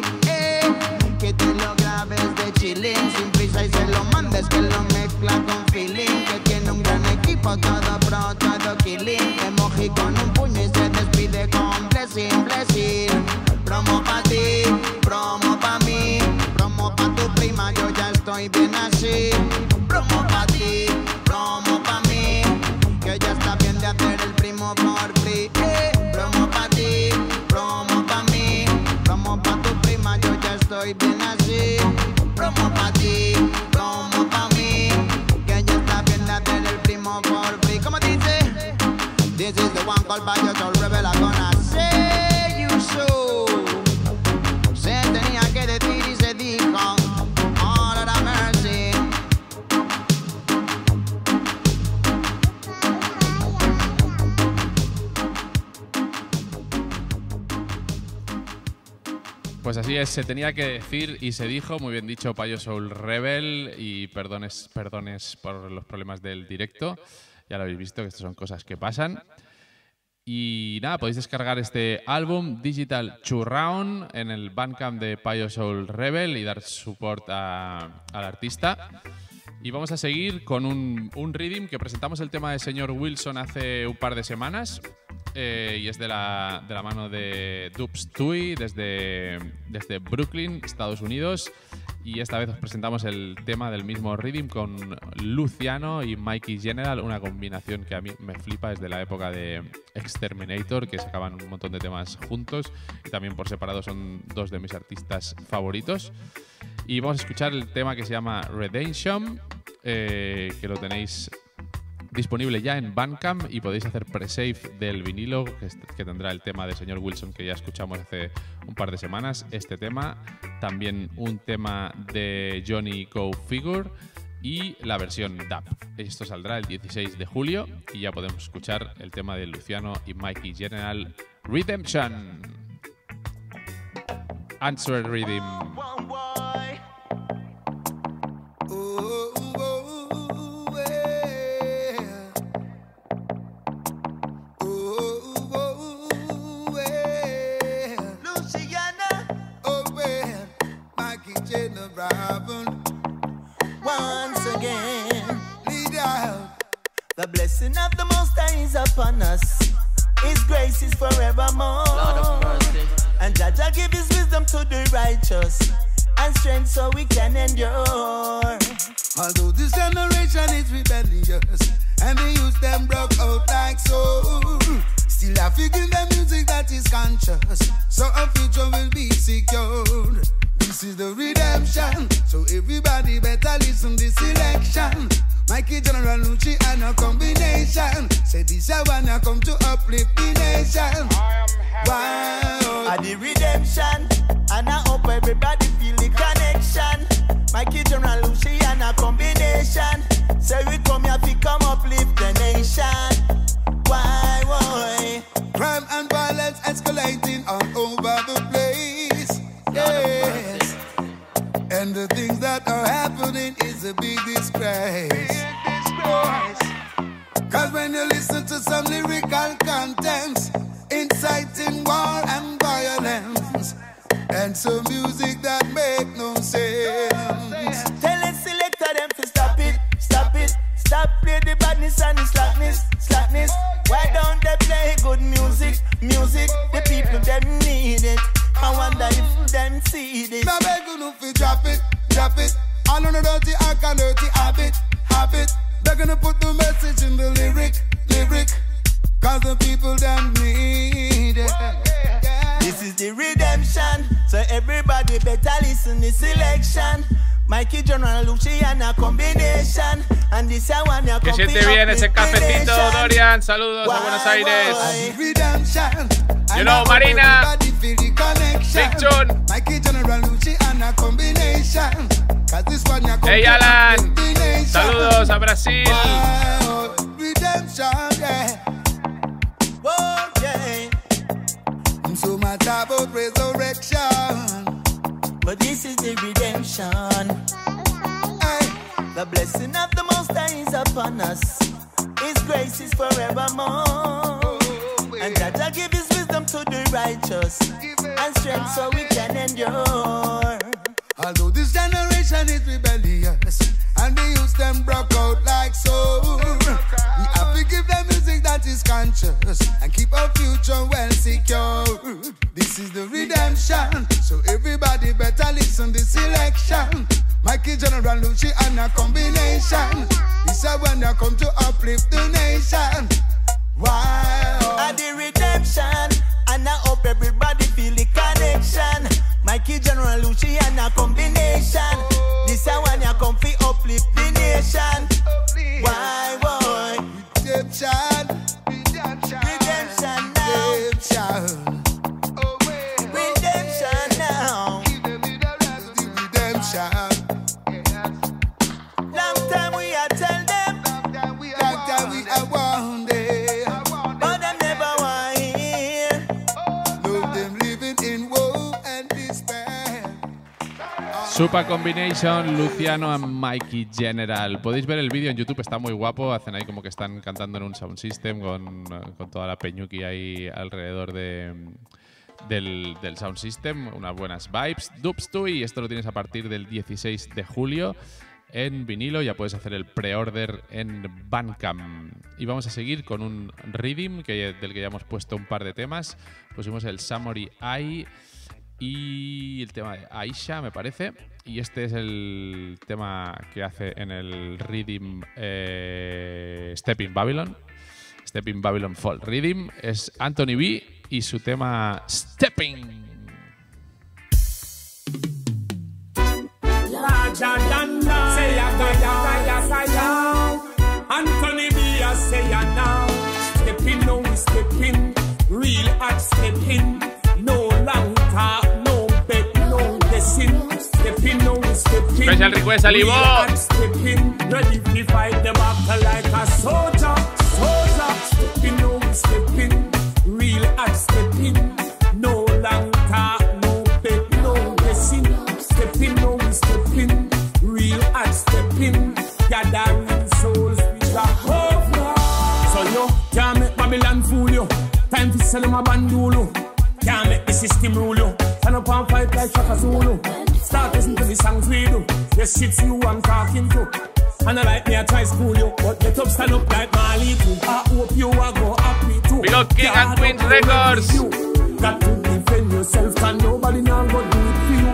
Que te lo grabes de chilling, sin prisa y se lo mandes, que lo mezcla con feeling, que tiene un gran equipo, todo pro, todo killing, emoji con un puño y se despide con blessing, blessing. Promo pa' ti, promo pa' mí, promo pa' tu prima, yo ya estoy bien así. Promo pa' ti, promo pa' mí, que ya está bien de hacer el primo por free. Promo pa' ti, promo pa' mí, promo pa' tu prima, yo ya estoy bien así. Promo pa' ti, promo pa' mí, que ya está bien de hacer el primo por free. ¿Cómo dice? This is the one called Payoh Soul Rebel, I'm gonna say you so. Se tenía que decir y se dijo. All of the mercy. Pues así es, se tenía que decir y se dijo. Muy bien dicho, Payoh Soul Rebel. Y perdones por los problemas del directo. Ya lo habéis visto, que estas son cosas que pasan. Y nada, podéis descargar este álbum Digital Churround en el Bandcamp de Payoh Soul Rebel y dar support al artista. Y vamos a seguir con un reading que presentamos el tema de señor Wilson hace un par de semanas. Y es de la mano de Dubstuy desde Brooklyn, Estados Unidos. Y esta vez os presentamos el tema del mismo reading con Luciano y Mikey General, una combinación que a mí me flipa desde la época de Exterminator, que sacaban un montón de temas juntos y también por separado son dos de mis artistas favoritos. Y vamos a escuchar el tema que se llama Redemption, que lo tenéis disponible ya en Bandcamp y podéis hacer pre-save del vinilo que tendrá el tema de señor Wilson que ya escuchamos hace un par de semanas. Este tema, también un tema de Johnny Co-Figure y la versión DAP. Esto saldrá el 16 de julio y ya podemos escuchar el tema de Luciano y Mikey General, Redemption. Answer Redeem. Once again, lead out. The blessing of the Most High is upon us. His grace is forevermore. And Jaja give His wisdom to the righteous and strength so we can endure. Although this generation is rebellious and they use them broke out like so, still I figure the music that is conscious, so our future will be secured. This is the redemption, so everybody better listen this election. Mikey General, Luciano combination. Say this I wanna come to uplift the nation. Wow. At the redemption, and I hope everybody feel the connection. Mikey General, Luciano combination. Say we come here to come uplift the nation. Why, why? Crime and violence escalating all over the place. Yeah. And the things that are happening is a big disgrace. Big disgrace. Cause when you listen to some lyrical contents, inciting war and violence, and some music that make no sense. Tell us selector them to stop it, stop it. Stop play the badness and the slackness, slackness. Why don't they play good music, music? The people them need it. I wonder if them see this. Now beg you no fi drop it, drop it. All on the dirty act and dirty habit, habit. They're gonna put the message in the lyric, lyric. Cause the people them need it. This is the redemption, so everybody better listen to this election. Mikey General, Luciana combination. And this I wanna combination. Que siente bien ese cafecito, Dorian. Saludos a Buenos Aires. Redemption. You know, Marina, big tune. Hey, Alan, saludos a Brasil. So much about resurrection, but this is the redemption. The blessing of the Most High is upon us. His grace is forevermore. And Jaja give His wisdom to the righteous and strength so we can endure. Although this generation is rebellious and we use them broke out like so, we have to give them music that is conscious and keep our future well secured. This is the redemption, so everybody better listen this election. Mikey General, Luciana combination. This is when I come to uplift the nation. Wow. At the redemption, and I hope everybody feel the connection. Mikey General, Luciana combination. This I want ya come fi uplift the nation. Why, why? Redemption, redemption, redemption now. Redemption, oh, well, redemption now. Give them the redemption. Yeah. Long time we are tell them. Long time we are warned. Super Combination, Luciano and Mikey General. Podéis ver el vídeo en YouTube, está muy guapo. Hacen ahí como que están cantando en un sound system con toda la peñuqui ahí alrededor del sound system. Unas buenas vibes. Dubstuy, esto lo tienes a partir del 16 de julio en vinilo. Ya puedes hacer el pre-order en Bandcamp. Y vamos a seguir con un Redeem del que ya hemos puesto un par de temas. Pusimos el Samurai Eye y el tema de Aisha, me parece. Y este es el tema que hace en el Redeem Stepping Babylon. Stepping Babylon Fall Redeem es Anthony B y su tema Stepping. Anthony B, I say ya now. Stepping, no stepping. Real at stepping. No long talk. Stepping, no stepping. special request, Alibo. Time to sell them a bandulu. Can't make the system rule you. Turn up and fight like Shaka Zulu. Start listening to the songs we do. The shit you I'm talking to. And I like me, I try school you. But get up, stand up like Mali too. I hope you are go happy too. We got King and Queen's Records. Got to defend yourself, can nobody now go do it for you.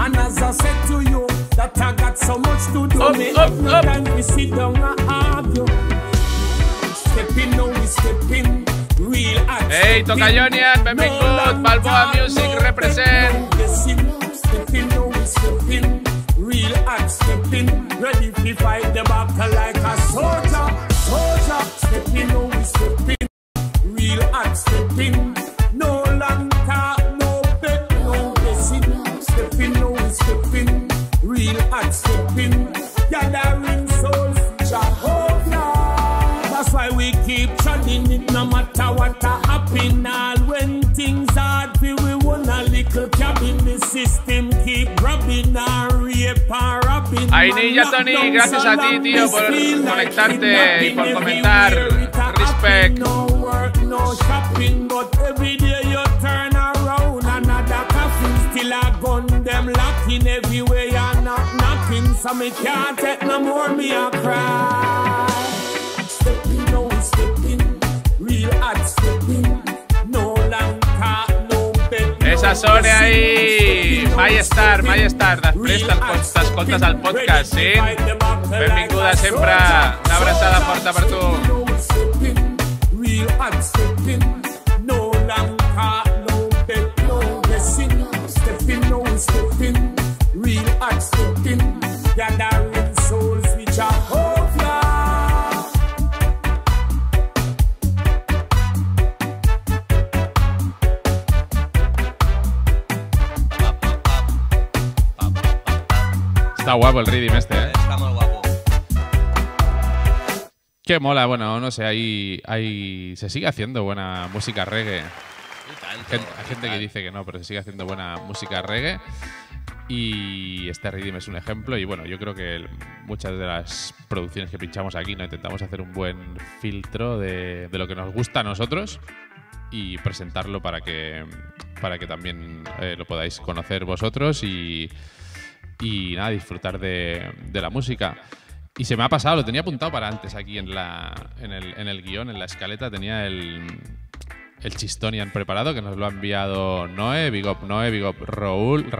And as I said to you, that I got so much to do. Up. Time we sit down and argue. Step in, now we step in. Hey, toca Jonian, Benvingut, Balboa Music represent. Ainilla Tony, gracias a ti, tío, por conectarte y por comentar. Respect. Esa zona ahí, mai estar, t'escoltes el podcast, sí? Benvinguda sempre, una abraçada forta per tu. Está guapo el rhythm este, ¿eh? Está muy guapo. Qué mola, bueno, no sé, ahí se sigue haciendo buena música reggae. Hay gente que dice que no, pero se sigue haciendo buena música reggae. Y este rhythm es un ejemplo. Y bueno, yo creo que muchas de las producciones que pinchamos aquí, ¿no? Intentamos hacer un buen filtro de lo que nos gusta a nosotros y presentarlo para que también lo podáis conocer vosotros y nada, disfrutar de la música. Y se me ha pasado, lo tenía apuntado para antes aquí en el guión, en la escaleta, tenía el Chistonian preparado, que nos lo ha enviado Noé, Big Up Raúl,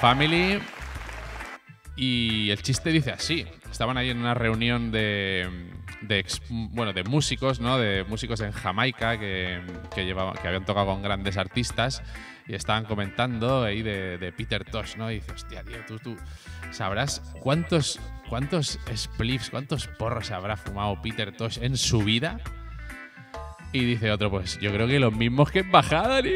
Family. Y el chiste dice así: estaban ahí en una reunión de músicos, ¿no? De músicos en Jamaica que habían tocado con grandes artistas y estaban comentando ahí de Peter Tosh, ¿no? Y dices, hostia, tío, tú sabrás cuántos spliffs, cuántos porros habrá fumado Peter Tosh en su vida. Y dice otro, pues yo creo que los mismos que en bajada, ¿no?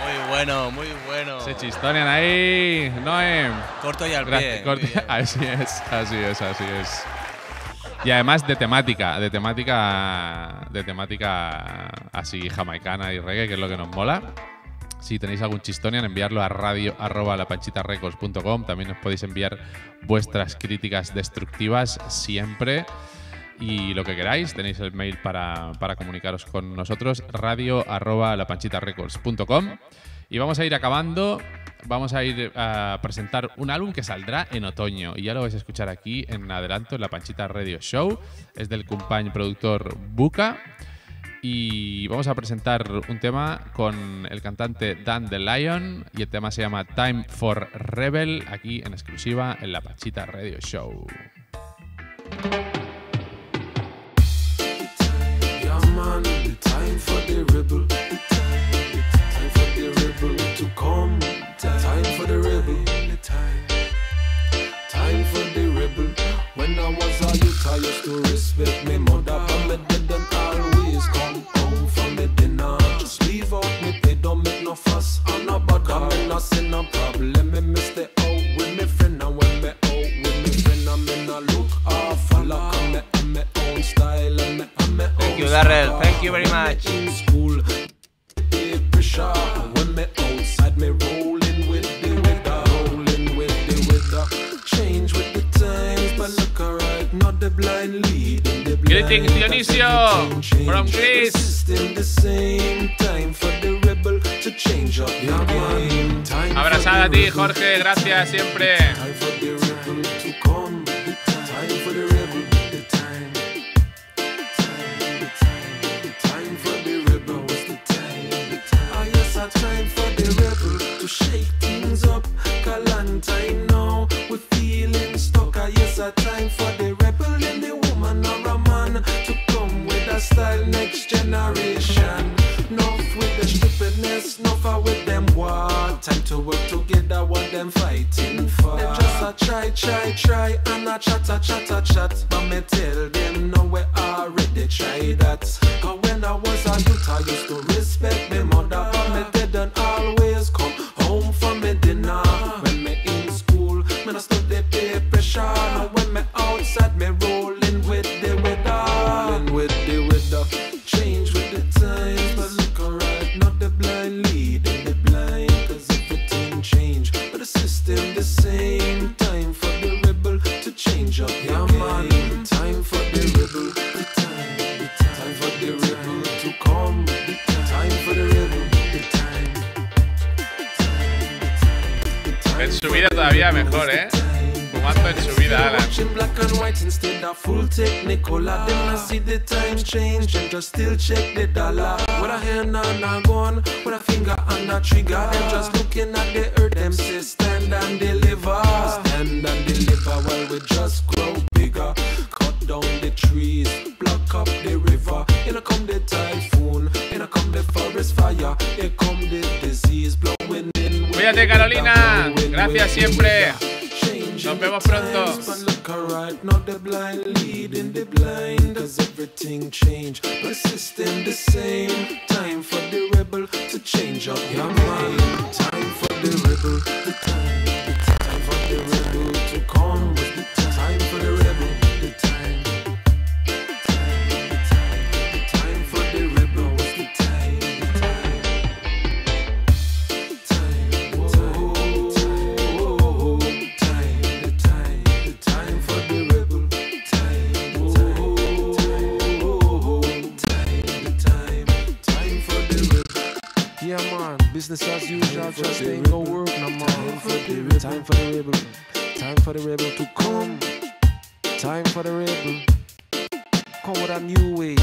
Muy bueno, muy bueno. Se chistonean ahí, Noé. Corto y al pie. Así es. Y además de temática así jamaicana y reggae, que es lo que nos mola. Si tenéis algún Chistonian, enviarlo a radio@lapanchitarecords.com. También os podéis enviar vuestras críticas destructivas siempre y lo que queráis. Tenéis el mail para comunicaros con nosotros, radio@lapanchitarecords.com. Y vamos a ir acabando. Vamos a ir a presentar un álbum que saldrá en otoño y ya lo vais a escuchar aquí en adelanto en La Panchita Radio Show. Es del compañero productor Buka y vamos a presentar un tema con el cantante Dan the Lion y el tema se llama Time for Rebel, aquí en exclusiva en La Panchita Radio Show. Time for the rebel, time for the rebel. When I was a youth, I used to respect me mother, but me didn't always come home from me dinner. Just leave out me, they don't make no fuss, and about coming, nothing. Greetings, Dionisio, from Greece. Abrazada a ti, Jorge, gracias siempre. Still check the dollar. With a hand on a gun, with a finger on a trigger. Them just looking at the earth, them say stand and deliver. Stand and deliver while we just grow bigger. Cut down the trees, block up the river. In a come the typhoon, in a come the forest fire. Here come the disease blowing in. Cuídate, Carolina, gracias siempre. Nos vemos pronto. Right, not the blind leading the blind. Does everything change? The system the same. Time for the rebel to change up your mind. Time for the rebel. The time. The time for the rebel to come with the time for the rebel. The time. The time. The time. The time for the rebel. The time. The time. The time. Oh, time. The time. The time. Yeah, man, business as usual, just ain't no work no more. Time for the rebel, time for the rebel, time for the rebel to come. Time for the rebel, come with a new way.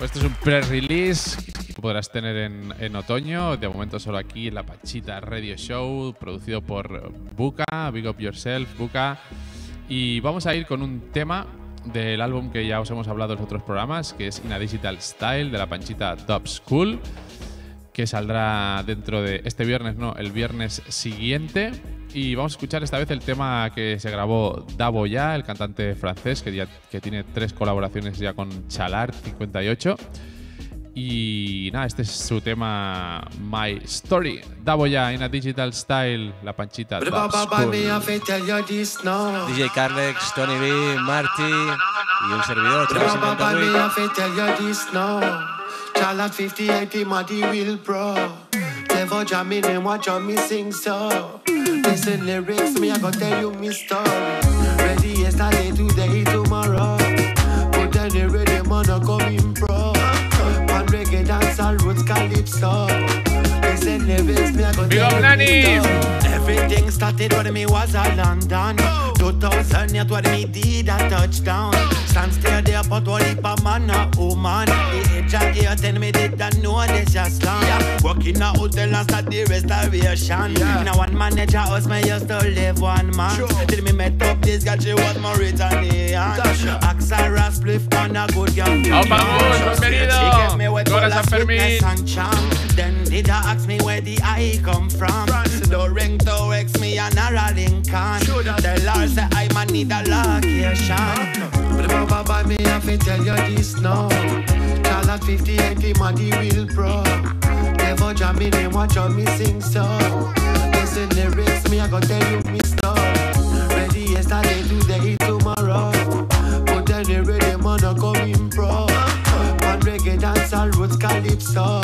Esto es un pre-release. Podrás tener en otoño, de momento solo aquí en La Panchita Radio Show, producido por Buka, Big Up Yourself, Buka. Y vamos a ir con un tema del álbum que ya os hemos hablado en otros programas, que es In a Digital Style, de La Panchita Dub School, que saldrá dentro de este viernes, no, el viernes siguiente. Y vamos a escuchar esta vez el tema que se grabó Davojah, el cantante francés, que tiene 3 colaboraciones ya con Chalart 58. Y nada, este es su tema My Story. Davojah in a Digital Style, La Panchita Dub School. DJ Carlex, Tony B, Marty y un servidor, Chalart 58, my the real bro. Davojah me name, watch on me sing so. Listen lyrics, me I go tell you me story. Ready yesterday, today, tomorrow. Put the rhythm on a coming pro. Reggae dancehall roots calypso. Listen lyrics, me I go tell you. Everything started when me was in London. 2008 when me did a touchdown. Stand still there, but what if a man or woman? The age of 18 me didn't know they just land. Yeah. Work in a hotel and start the restoration. Yeah. In a one manager house me used to live one man. Sure. Till me met up this girl, she was Mauritanian. Axara spliff on a good girl. Then did I ask me where the I come from? The ring to X me and a rolling can. The Lord said I man need a location. But Papa by me I fi tell you this now. Chalart 58 him a the real pro. Davojah me name, watch how me sing so. Listen lyrics, me I go tell you me story. Ready yesterday, today, tomorrow. Put the rhythm on a coming pro. One reggae dancehall roots. soul.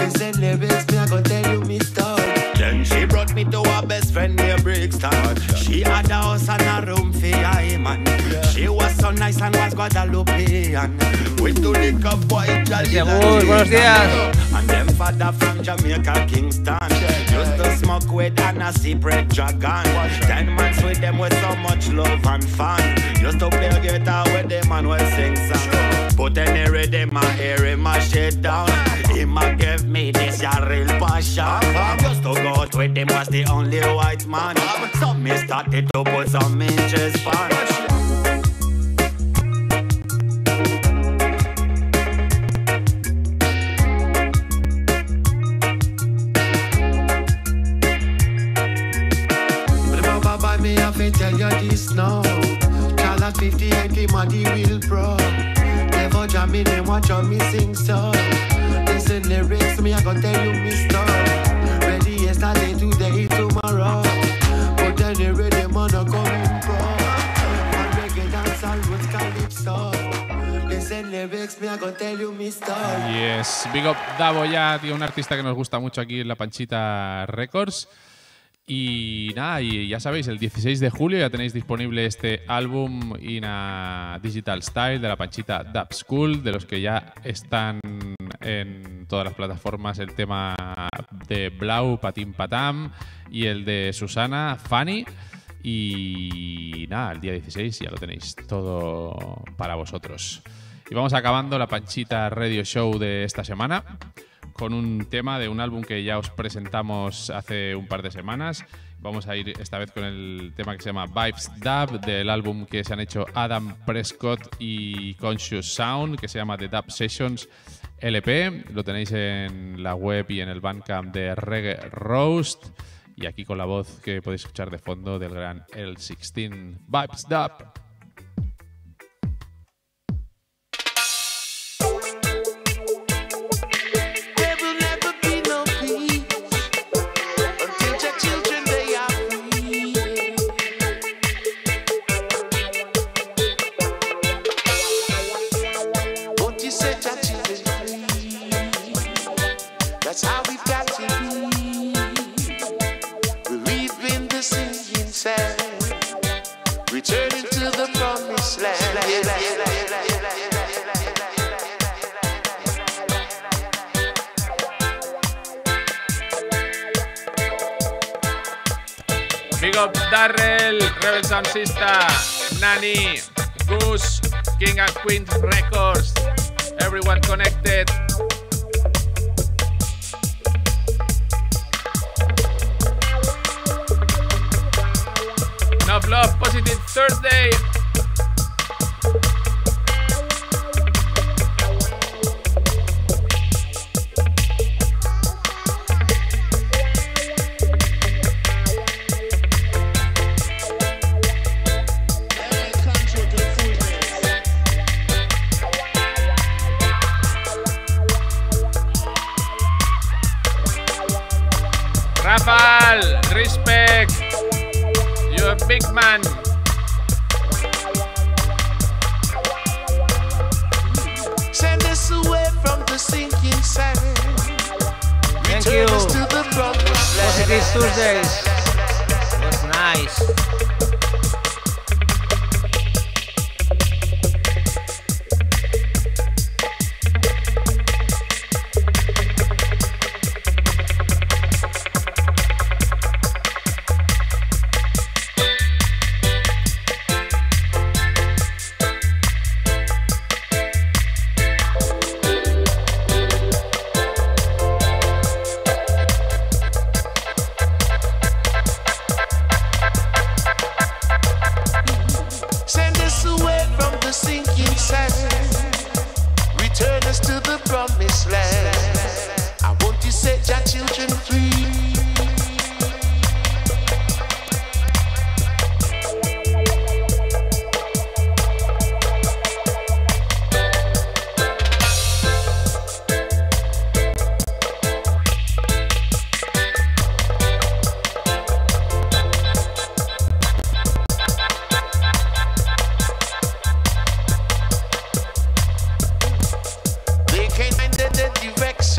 Missing lyrics, me I go tell you me story. Then she brought me to her best friend near Brixton. She had a house and a room for a man. She was so nice and was Guadalupean. With two little boy jolly and them father from Jamaica, Kingston. Used to smoke with and a secret dragon. 10 months with them with so much love and fun. Used to play guitar with them and we sing songs. But any rhythm I hear him a shit down. Him a give me this a real passion. Used to go out with him, was the only white man. Some me started to put some inches on. Me have to tell you this now. Chalart 58, him a the real pro. Davojah me name, watch how me sing so. Listen lyrics, me I go tell you me story. Ready yesterday, today, tomorrow. But then the rhythm on a coming pro. One reggae dance all roots calypso. Listen lyrics, me I go tell you me story. Yes, big up Davojah, tío, un artista que nos gusta mucho aquí en La Panchita Records. Y nada, y ya sabéis, el 16 de julio ya tenéis disponible este álbum in a digital style de La Panchita Dub School, de los que ya están en todas las plataformas el tema de Blau, Patim Patam, y el de Susana, Fanny. Y nada, el día 16 ya lo tenéis todo para vosotros. Y vamos acabando La Panchita Radio Show de esta semana con un tema de un álbum que ya os presentamos hace un par de semanas. Vamos a ir esta vez con el tema que se llama Vibes Dub, del álbum que se han hecho Adam Prescott y Conscious Sound, que se llama The Dub Sessions LP. Lo tenéis en la web y en el Bandcamp de Reggae Roast. Y aquí con la voz que podéis escuchar de fondo del gran El 16. Vibes Dub. Darrell, Rebel Sound Sista, Nani, Goose, King and Queen Records, everyone connected. Enough love, positive Thursday. Respect, you're a big man. Send us away from the sinking sand. Thank you. Positive Tuesdays. Was nice. Direction.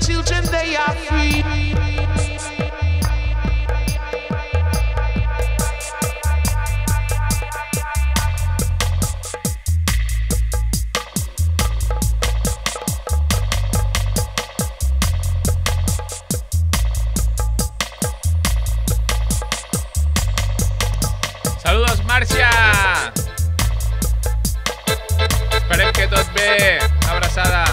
children, they are free. Saludos, Marcia. Esperem que tot bé. Una abraçada.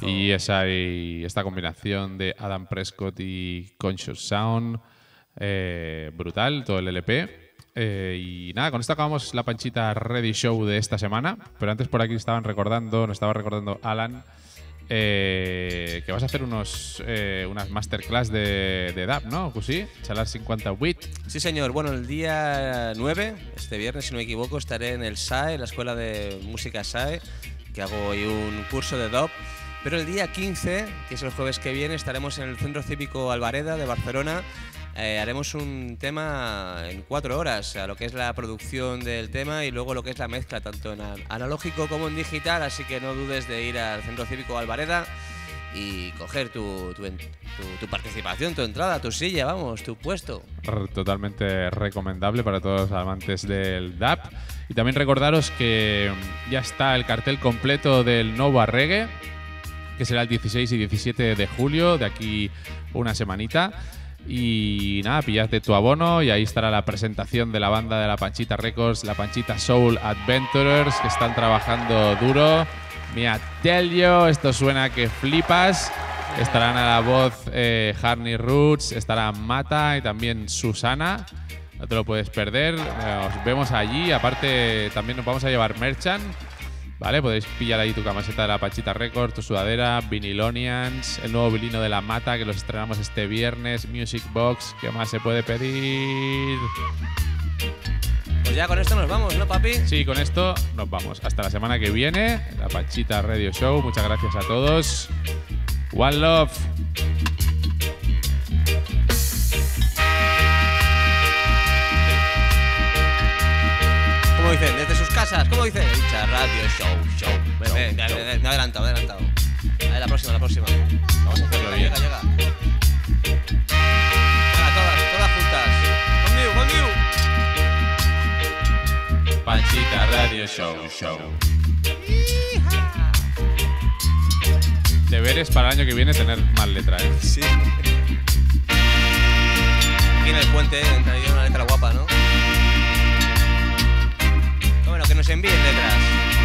Y esa y esta combinación de Adam Prescott y Conscious Sound, brutal, todo el LP. Y nada, con esto acabamos la Panchita Ready Show de esta semana. Pero antes por aquí nos estaba recordando Alan, que vas a hacer unas masterclass de DAP, ¿no? ¿Cusí? Chalart 58. Sí, señor. Bueno, el día 9, este viernes, si no me equivoco, estaré en el SAE, la Escuela de Música SAE, que hago hoy un curso de DAP. Pero el día 15, que es el jueves que viene, estaremos en el Centro Cívico Alvareda de Barcelona. Haremos un tema en 4 horas, lo que es la producción del tema y luego lo que es la mezcla, tanto en analógico como en digital, así que no dudes de ir al Centro Cívico Alvareda y coger tu participación, tu entrada, tu silla, vamos, tu puesto. Totalmente recomendable para todos los amantes del DAP. Y también recordaros que ya está el cartel completo del Nova Reggae, que será el 16 y 17 de julio, de aquí una semanita. Y nada, pillad tu abono y ahí estará la presentación de la banda de La Panchita Records, La Panchita Soul Adventurers, que están trabajando duro. Mira, Telio, esto suena que flipas. Estarán a la voz Harney Roots, estará Mata y también Susana. No te lo puedes perder, os vemos allí. Aparte, también nos vamos a llevar merchan, ¿vale? Podéis pillar ahí tu camiseta de La Panchita Records, tu sudadera, Vinilonians, el nuevo vinilo de La Mata, que los estrenamos este viernes, Music Box, ¿qué más se puede pedir? Pues ya con esto nos vamos, ¿no, papi? Sí, con esto nos vamos. Hasta la semana que viene, La Panchita Radio Show. Muchas gracias a todos. One love. ¿Cómo dicen? Desde sus casas, ¿cómo dicen? Mucha radio, show. Me he adelantado. A ver, la próxima. Vamos a hacerlo bien. Llega. Para todas juntas. Conmigo. Panchita Radio Show. Deberes para el año que viene tener más letras, ¿eh? Sí. Aquí en el puente entraría una letra guapa, ¿no? Bueno, que nos envíen letras.